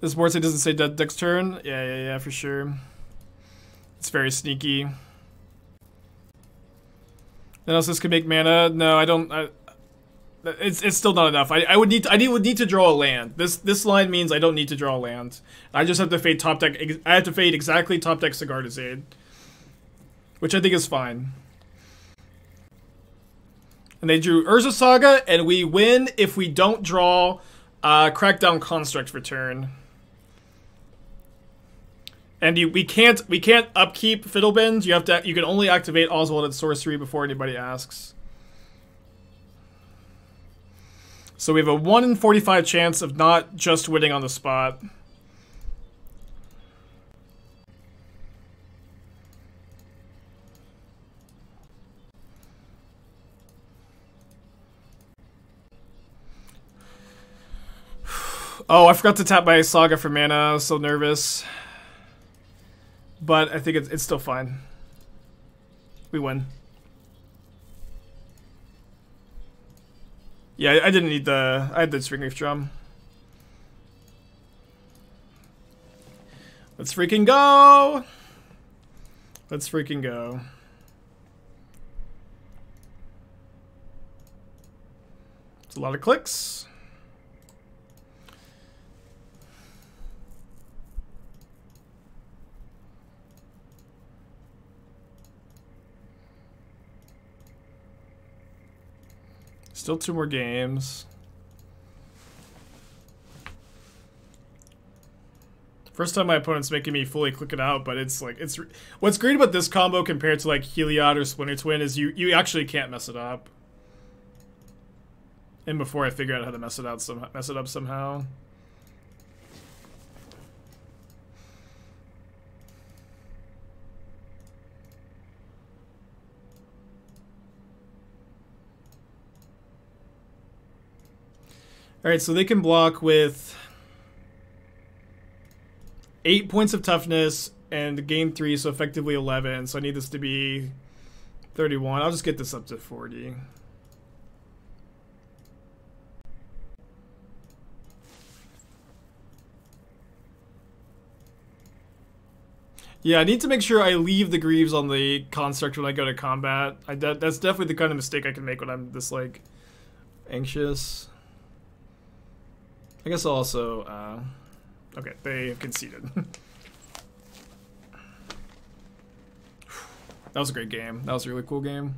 This board state doesn't say dead next turn. Yeah, for sure. It's very sneaky. Then else this can make mana. No, I don't. It's still not enough. I would need to draw a land. This line means I don't need to draw a land. I just have to fade top deck. I have to fade exactly top deck Sigarda's Aid, which I think is fine. And they drew Urza Saga, and we win if we don't draw Crackdown Construct for turn. And we can't upkeep Fiddlebend. You can only activate Oswald at sorcery before anybody asks. So we have a 1 in 45 chance of not just winning on the spot. Oh, I forgot to tap my Saga for mana. I was so nervous. But I think it's still fine. We win. Yeah, I didn't need the... I had the Springleaf Drum. Let's freaking go! Let's freaking go. It's a lot of clicks. Still 2 more games. First time my opponent's making me fully click it out, but it's like, it's... What's great about this combo compared to like Heliod or Splinter Twin is you actually can't mess it up. And before I figure out how to mess it up somehow. Alright, so they can block with 8 points of toughness and gain 3, so effectively 11. So I need this to be 31. I'll just get this up to 40. Yeah, I need to make sure I leave the Greaves on the construct when I go to combat. That's definitely the kind of mistake I can make when I'm this, like, anxious. I guess I'll also, okay, they conceded. That was a great game. That was a really cool game.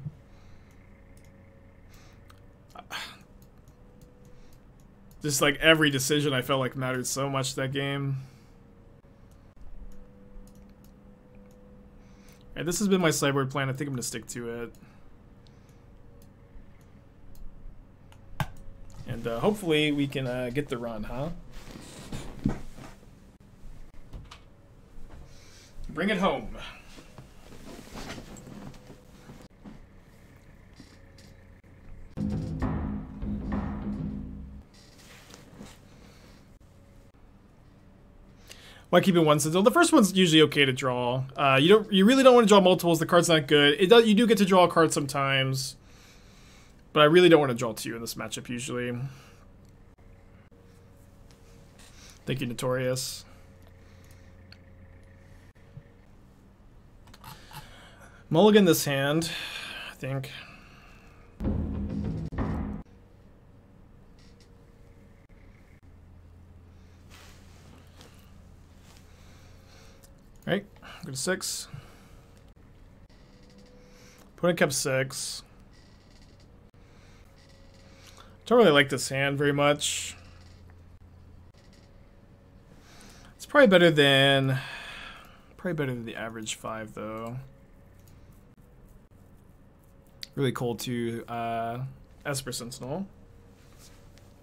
Just, like, every decision I felt like mattered so much that game. And this has been my sideboard plan. I think I'm going to stick to it. And hopefully we can get the run, huh? Bring it home. Why keep it one Citadel? The first one's usually okay to draw. You really don't want to draw multiples. The card's not good. You do get to draw a card sometimes, but I really don't want to draw two in this matchup usually. Thank you, Notorious. Mulligan this hand, I think. Alright, go to 6. Opponent kept 6. Don't really like this hand very much. It's probably better than the average 5 though. Really cold to Esper Sentinel.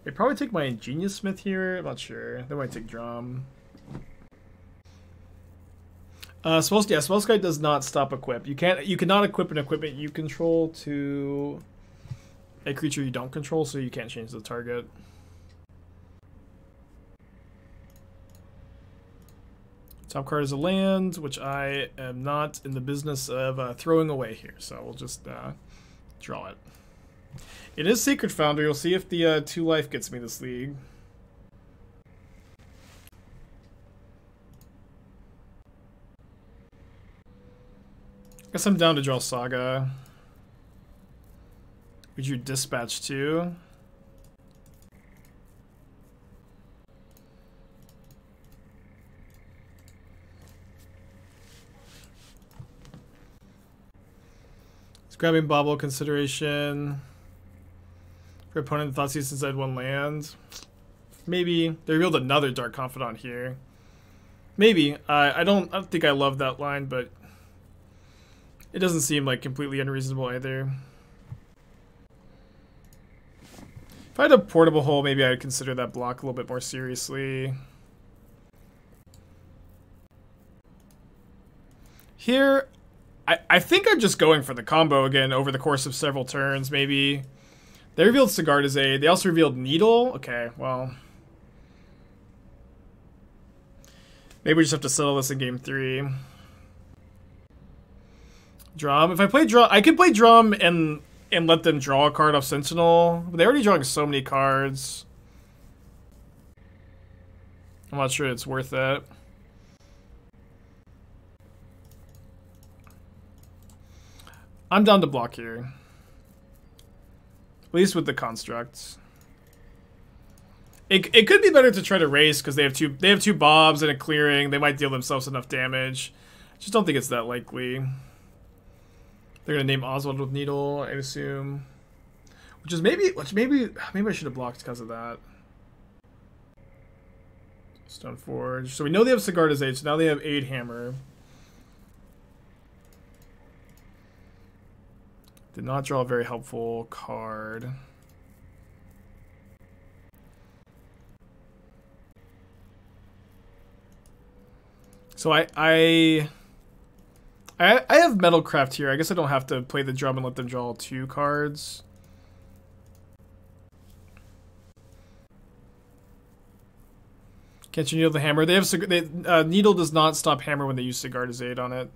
They probably take my Ingenious Smith here, I'm not sure. They might take Drum. Spellskite does not stop equip. You cannot equip an equipment you control to a creature you don't control, so you can't change the target. Top card is a land, which I am not in the business of throwing away here, so we'll just draw it. It is Sacred Foundry. We'll see if the 2 life gets me this league. Guess I'm down to draw Saga. We drew Dispatch too. It's grabbing Bobble consideration. Your opponent thoughts he's inside one land. Maybe they revealed another Dark Confidant here. Maybe I don't think I love that line, but. It doesn't seem like completely unreasonable either. If I had a Portable Hole, maybe I'd consider that block a little bit more seriously. Here, I think I'm just going for the combo again over the course of several turns, maybe. They revealed Sigarda's Aid. They also revealed Needle. Okay, well. Maybe we just have to settle this in game 3. Drum. If I play Drum, I could play Drum and let them draw a card off Sentinel. But they're already drawing so many cards. I'm not sure it's worth it. I'm down to block here. At least with the constructs. It could be better to try to race because they have two bobs and a clearing. They might deal themselves enough damage. Just don't think it's that likely. They're gonna name Oswald with Needle, I assume, which maybe I should have blocked because of that. Stoneforge. So we know they have Sigarda's Aid. So now they have Aid Hammer. Did not draw a very helpful card. So I have Metalcraft here. I guess I don't have to play the Drum and let them draw 2 cards. Can't you needle the hammer? They have needle does not stop hammer when they use Sigarda's Aid on it.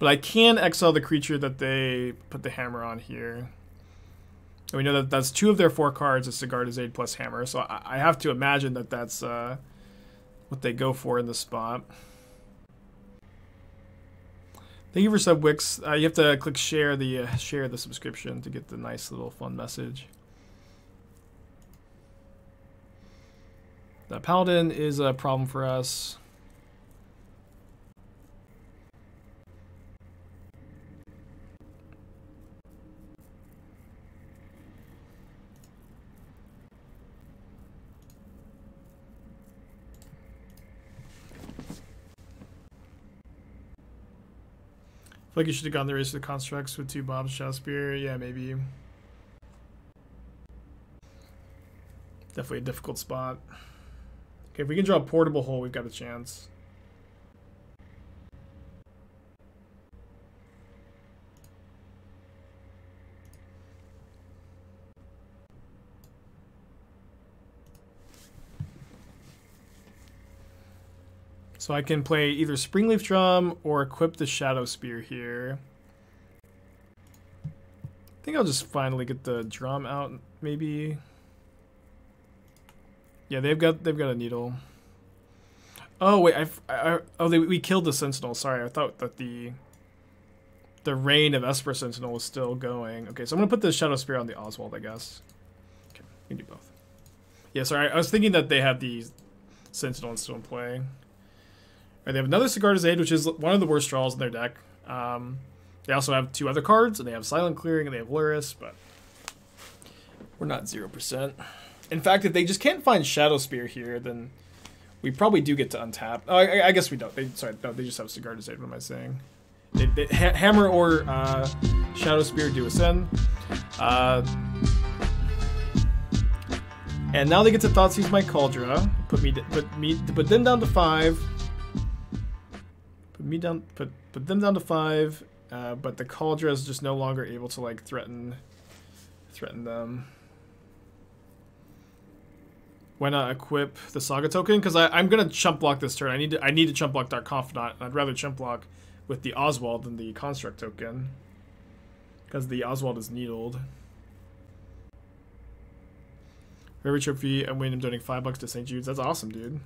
But I can exile the creature that they put the hammer on here. And we know that that's two of their four cards is Sigarda's Aid plus hammer. So I have to imagine that that's what they go for in this spot. Thank you for sub, Wix. You have to click share the subscription to get the nice little fun message. That Paladin is a problem for us. I feel like you should have gone the race to the constructs with two Bob's Shadow Spear. Yeah, maybe. Definitely a difficult spot. Okay, if we can draw a Portable Hole, we've got a chance. So I can play either Springleaf Drum or equip the Shadow Spear here. I think I'll just finally get the drum out, maybe. Yeah, they've got a needle. Oh wait, we killed the Sentinel. Sorry, I thought that the reign of Esper Sentinel was still going. Okay, so I'm gonna put the Shadow Spear on the Oswald, I guess. Okay, we can do both. Yeah, sorry, I was thinking that they had the Sentinel still in play. They have another Sigarda's Aid, which is one of the worst draws in their deck. They also have two other cards, and they have Silent Clearing, and they have Lurrus, but we're not 0%. In fact, if they just can't find Shadow Spear here, then we probably do get to untap. Oh, I guess we don't. They just have Sigarda's Aid, what am I saying? Hammer or Shadow Spear do ascend. And now they get to Thoughtseize my Kaldra, put them down to 5. Put them down to 5, but the Kaldra is just no longer able to like threaten them. Why not equip the Saga token? Because I'm gonna chump block this turn. I need to chump block Dark Confidant, and I'd rather chump block with the Oswald than the Construct token, because the Oswald is needled. For every trophy I win, I'm donating $5 to St. Jude's. That's awesome, dude.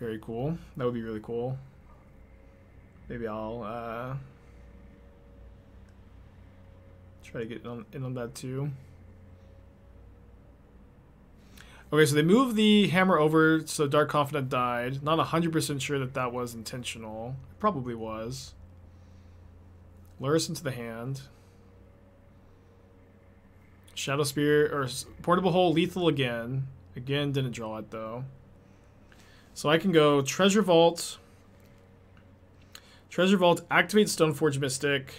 Very cool. That would be really cool. Maybe I'll try to get in on that too. Okay, so they moved the hammer over, so Dark Confidant died. Not 100% sure that that was intentional. It probably was. Lurrus into the hand. Shadow Spear, or Portable Hole, lethal again. Again, didn't draw it though. So I can go Treasure Vault. Treasure Vault, activate Stoneforge Mystic.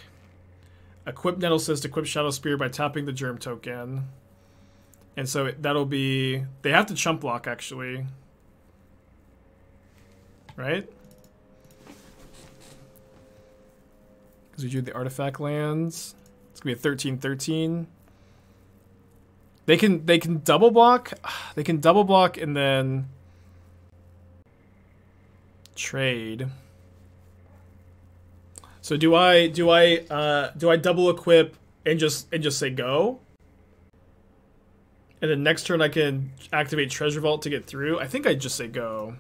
Equip Nettlecyst, equip Shadow Spear by tapping the Germ token. And so that'll be... They have to chump block, actually. Right? Because we drew the Artifact lands. It's going to be a 13-13. They can double block. They can double block and then... trade. So do I double equip and just say go, and then next turn I can activate Treasure Vault to get through? I think I just say go.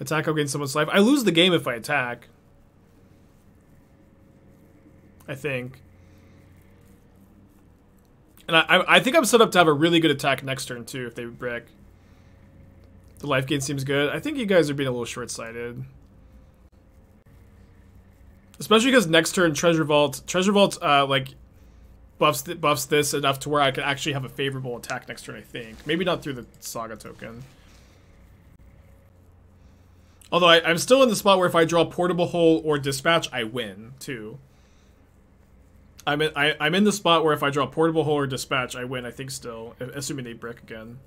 Attack, I'll gain someone's life. I lose the game if I attack, I think. And I think I'm set up to have a really good attack next turn, too, if they brick. The life gain seems good. I think you guys are being a little short-sighted. Especially because next turn, Treasure Vault, like, buffs this enough to where I can actually have a favorable attack next turn, I think. Maybe not through the Saga token. Although, I'm still in the spot where if I draw Portable Hole or Dispatch, I win, too. I'm in the spot where if I draw Portable Hole or Dispatch, I win, I think, still, assuming they brick again.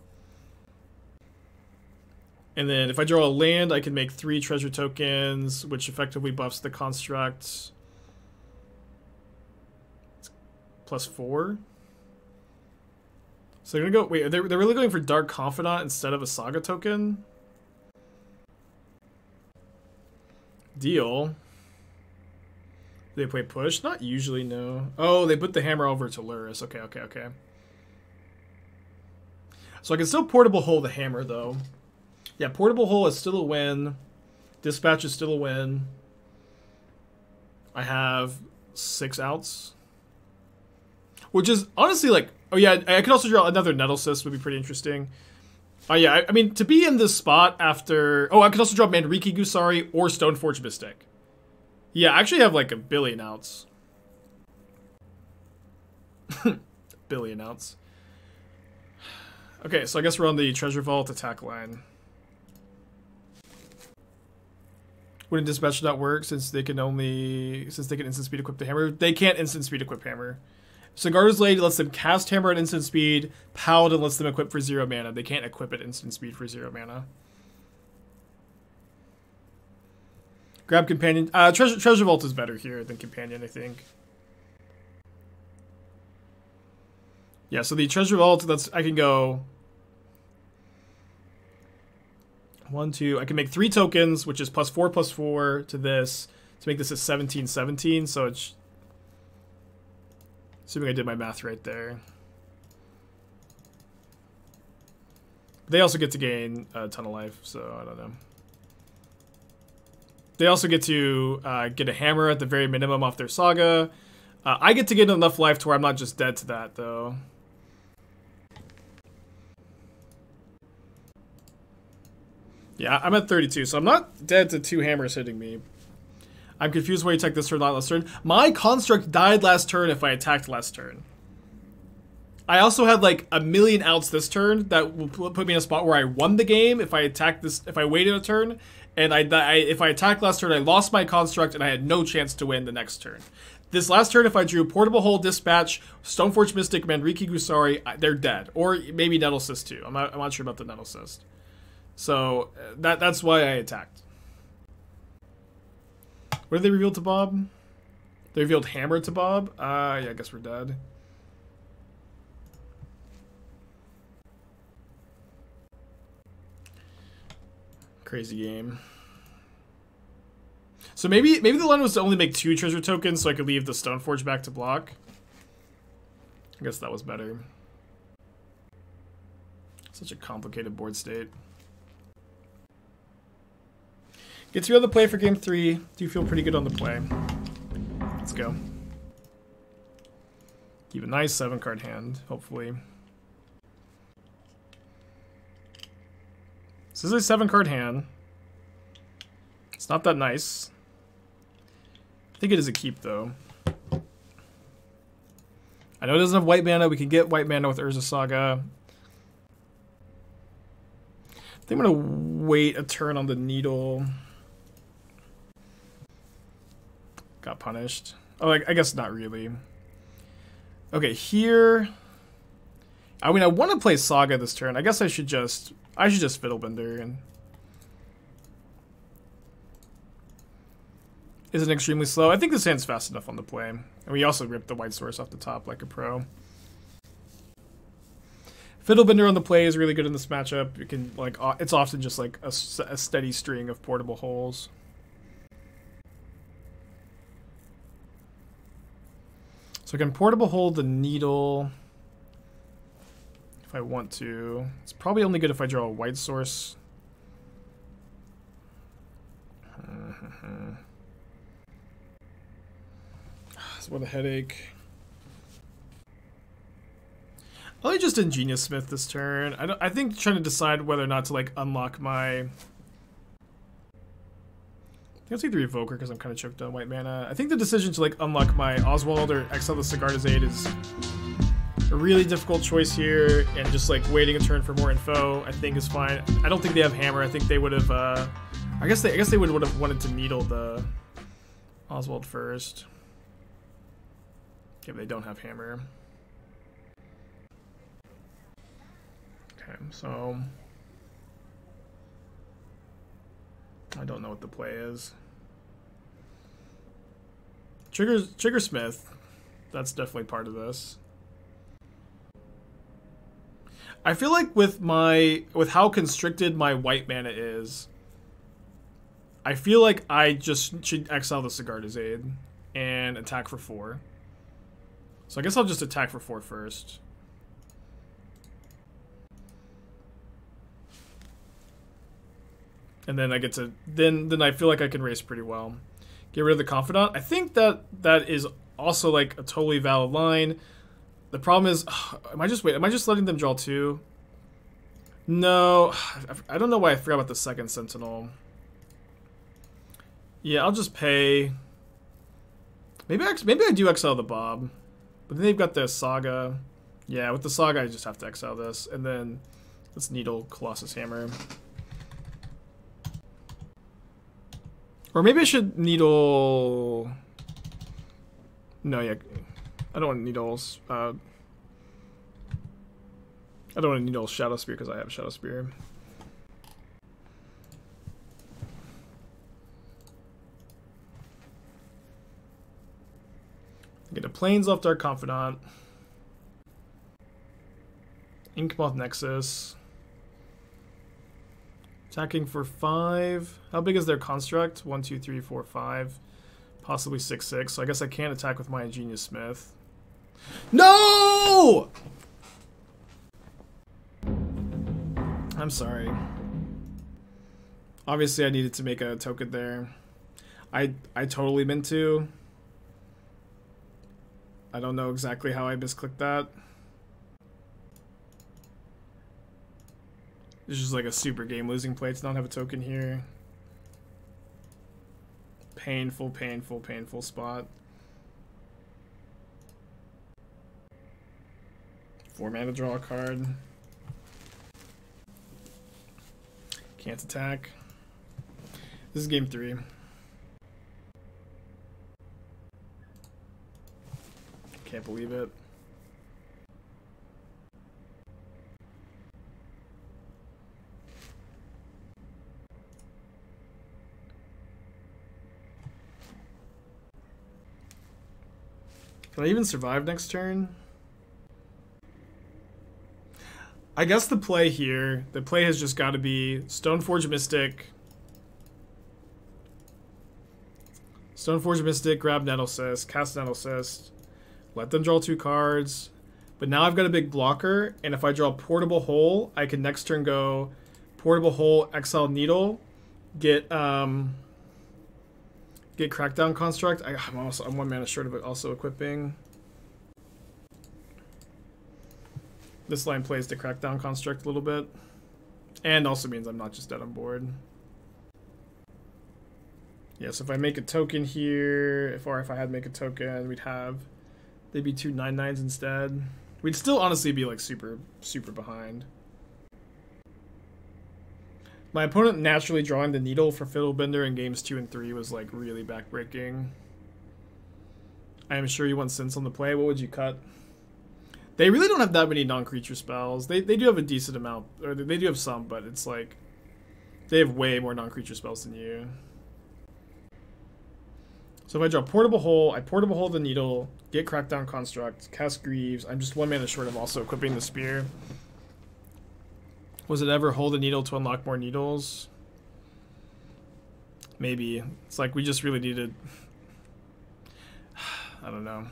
And then if I draw a land, I can make 3 treasure tokens, which effectively buffs the Construct. +4. So they're gonna go. Wait, they're really going for Dark Confidant instead of a Saga token? Deal. They play push? Not usually, no. Oh, they put the hammer over to Lurrus. Okay, okay, okay. So I can still Portable Hole the hammer, though. Yeah, Portable Hole is still a win. Dispatch is still a win. I have 6 outs. Which is honestly like... Oh, yeah, I could also draw another Nettlecyst. Would be pretty interesting. Oh, yeah, I mean, to be in this spot after... Oh, I could also draw Manriki-Gusari or Stoneforge Mystic. Yeah, I actually have like a 1,000,000,000 outs. 1,000,000,000 outs. Okay, so I guess we're on the Treasure Vault attack line. Wouldn't Dispatch not work since they can only... Since they can instant speed equip the hammer? They can't instant speed equip hammer. Sigarda's Aid lets them cast hammer at instant speed. Paladin lets them equip for 0 mana. They can't equip at instant speed for 0 mana. Grab Companion. Treasure Vault is better here than Companion, I think. Yeah, so the Treasure Vault, that's... I can go... 1, 2... I can make 3 tokens, which is +4/+4 to this. To make this a 17/17, so it's... Assuming I did my math right there. They also get to gain a ton of life, so I don't know. They also get to get a hammer at the very minimum off their Saga. I get to get enough life to where I'm not just dead to that, though. Yeah, I'm at 32, so I'm not dead to 2 hammers hitting me. I'm confused why you attacked this turn, not last turn. My construct died last turn if I attacked last turn. I also had like 1,000,000 outs this turn that will put me in a spot where I won the game if I attacked this, if I waited a turn. And if I attacked last turn, I lost my construct, and I had no chance to win the next turn. This last turn, if I drew Portable Hole, Dispatch, Stoneforge Mystic, Manriki-Gusari, they're dead. Or maybe Nettlecyst too. I'm not sure about the Nettlecyst. So that's why I attacked. What did they reveal to Bob? They revealed hammer to Bob? Yeah, I guess we're dead. Crazy game. So maybe the line was to only make 2 treasure tokens so I could leave the Stoneforge back to block. I guess that was better. Such a complicated board state. Get to be able to play for game 3. Do you feel pretty good on the play? Let's go. Keep a nice 7-card hand, hopefully. This is a 7-card hand. It's not that nice. I think it is a keep, though. I know it doesn't have white mana. We can get white mana with Urza Saga. I think I'm going to wait a turn on the needle. Got punished. Oh, I guess not really. Okay, here... I mean, I want to play Saga this turn. I guess I should just... Fiddlebender. And isn't extremely slow. I think this hand's fast enough on the play. And we also ripped the white source off the top like a pro. Fiddlebender on the play is really good in this matchup. You can like it's often just like a steady string of Portable Holes. So I can Portable Hole the needle. If I want to. It's probably only good if I draw a white source. So what a headache. I'll just Ingenious Smith this turn. I think trying to decide whether or not to like unlock my... I think I'll take the Revoker because I'm kind of choked on white mana. I think the decision to like unlock my Oswald or exile the Sigarda's Aid is... a really difficult choice here, and just like waiting a turn for more info, I think is fine. I don't think they have hammer. I think they would have. I guess they would have wanted to needle the Oswald first. If they don't have hammer. Okay, so I don't know what the play is. Trigger Smith. that's definitely part of this. I feel like with how constricted my white mana is, I feel like I just should exile the Sigarda's Aid and attack for 4. So I guess I'll just attack for 4 first. And then I get to then I feel like I can race pretty well. Get rid of the Confidant. I think that is also like a totally valid line. The problem is, am I just letting them draw 2? No, I don't know why I forgot about the second Sentinel. Yeah, I'll just pay. Maybe I do exile the Bob, but then they've got the Saga. Yeah, with the Saga, I just have to exile this, and then let's Needle Colossus Hammer. Or maybe I should Needle. No, yeah. I don't want Needles. I don't want to Needle Shadow Spear because I have Shadow Spear. Get a Plains off Dark Confidant. Inkmoth Nexus. Attacking for 5. How big is their construct? 1, 2, 3, 4, 5. Possibly 6/6. So I guess I can't attack with my Ingenious Smith. No! I'm sorry. Obviously I needed to make a token there. I totally meant to. I don't know exactly how I misclicked that. It's just like a super game losing play to not have a token here. Painful, painful, painful spot. 4 mana, draw a card. Can't attack. This is game 3. Can't believe it. Can I even survive next turn? I guess the play has just got to be Stoneforge Mystic. Stoneforge Mystic, grab Nettlecyst, cast Nettlecyst. Let them draw 2 cards, but now I've got a big blocker, and if I draw Portable Hole, I can next turn go Portable Hole, exile Needle, get Crackdown Construct. I'm 1 mana short of it also equipping. This line plays to Crackdown Construct a little bit, and also means I'm not just dead on board. Yeah, so if I make a token here, if I had to make a token, they'd be 2/9/9s instead. We'd still honestly be like super, super behind. My opponent naturally drawing the Needle for Fiddlebender in games 2 and 3 was like really backbreaking. I am sure you want Sense on the play. What would you cut? They really don't have that many non-creature spells. They do have a decent amount, or they do have some, but it's like they have way more non-creature spells than you. So if I draw Portable Hole, I Portable Hole the Needle, get Crackdown Construct, cast Greaves. I'm just 1 mana short of also equipping the Spear. Was it ever Hold the Needle to unlock more Needles? Maybe. It's like we just really needed... I don't know.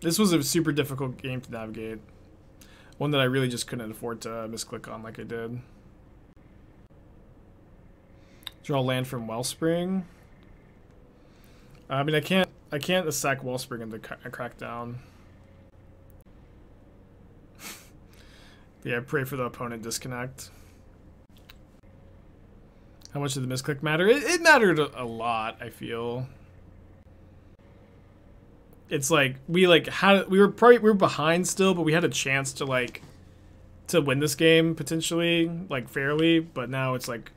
This was a super difficult game to navigate. One that I really just couldn't afford to misclick on like I did. Draw land from Wellspring. I mean, I can't sack Wellspring into Crackdown. Yeah, pray for the opponent disconnect. How much did the misclick matter? It mattered a lot, I feel. It's like we were behind still, but we had a chance to win this game potentially, like fairly, but now it's like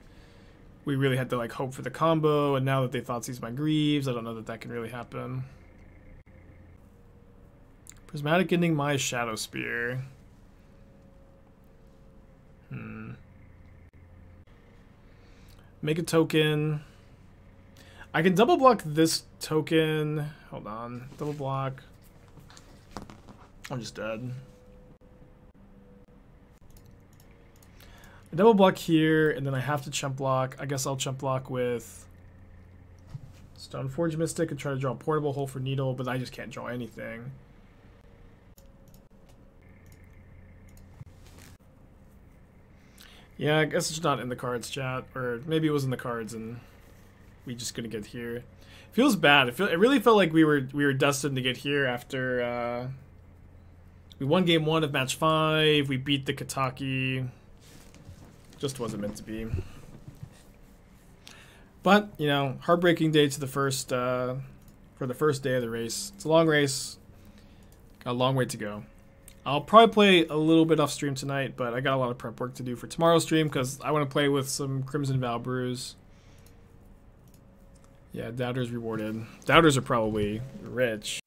we really had to like hope for the combo, and now that they Thoughtseize my Greaves, I don't know that that can really happen. Prismatic ending my Shadow Spear. Make a token. I can double block this token. Hold on. Double block. I'm just dead. I double block here, and then I have to chump block. I guess I'll chump block with Stoneforge Mystic and try to draw a Portable Hole for Needle, but I just can't draw anything. Yeah, I guess it's not in the cards, chat, or maybe it was in the cards and we just couldn't get here. It feels bad. It really felt like we were destined to get here after we won game one of match 5. We beat the Kataki. Just wasn't meant to be. But you know, heartbreaking day to the first for the first day of the race. It's a long race. Got a long way to go. I'll probably play a little bit off stream tonight, but I got a lot of prep work to do for tomorrow's stream because I want to play with some Crimson Vow brews. Yeah, doubters rewarded. Doubters are probably rich.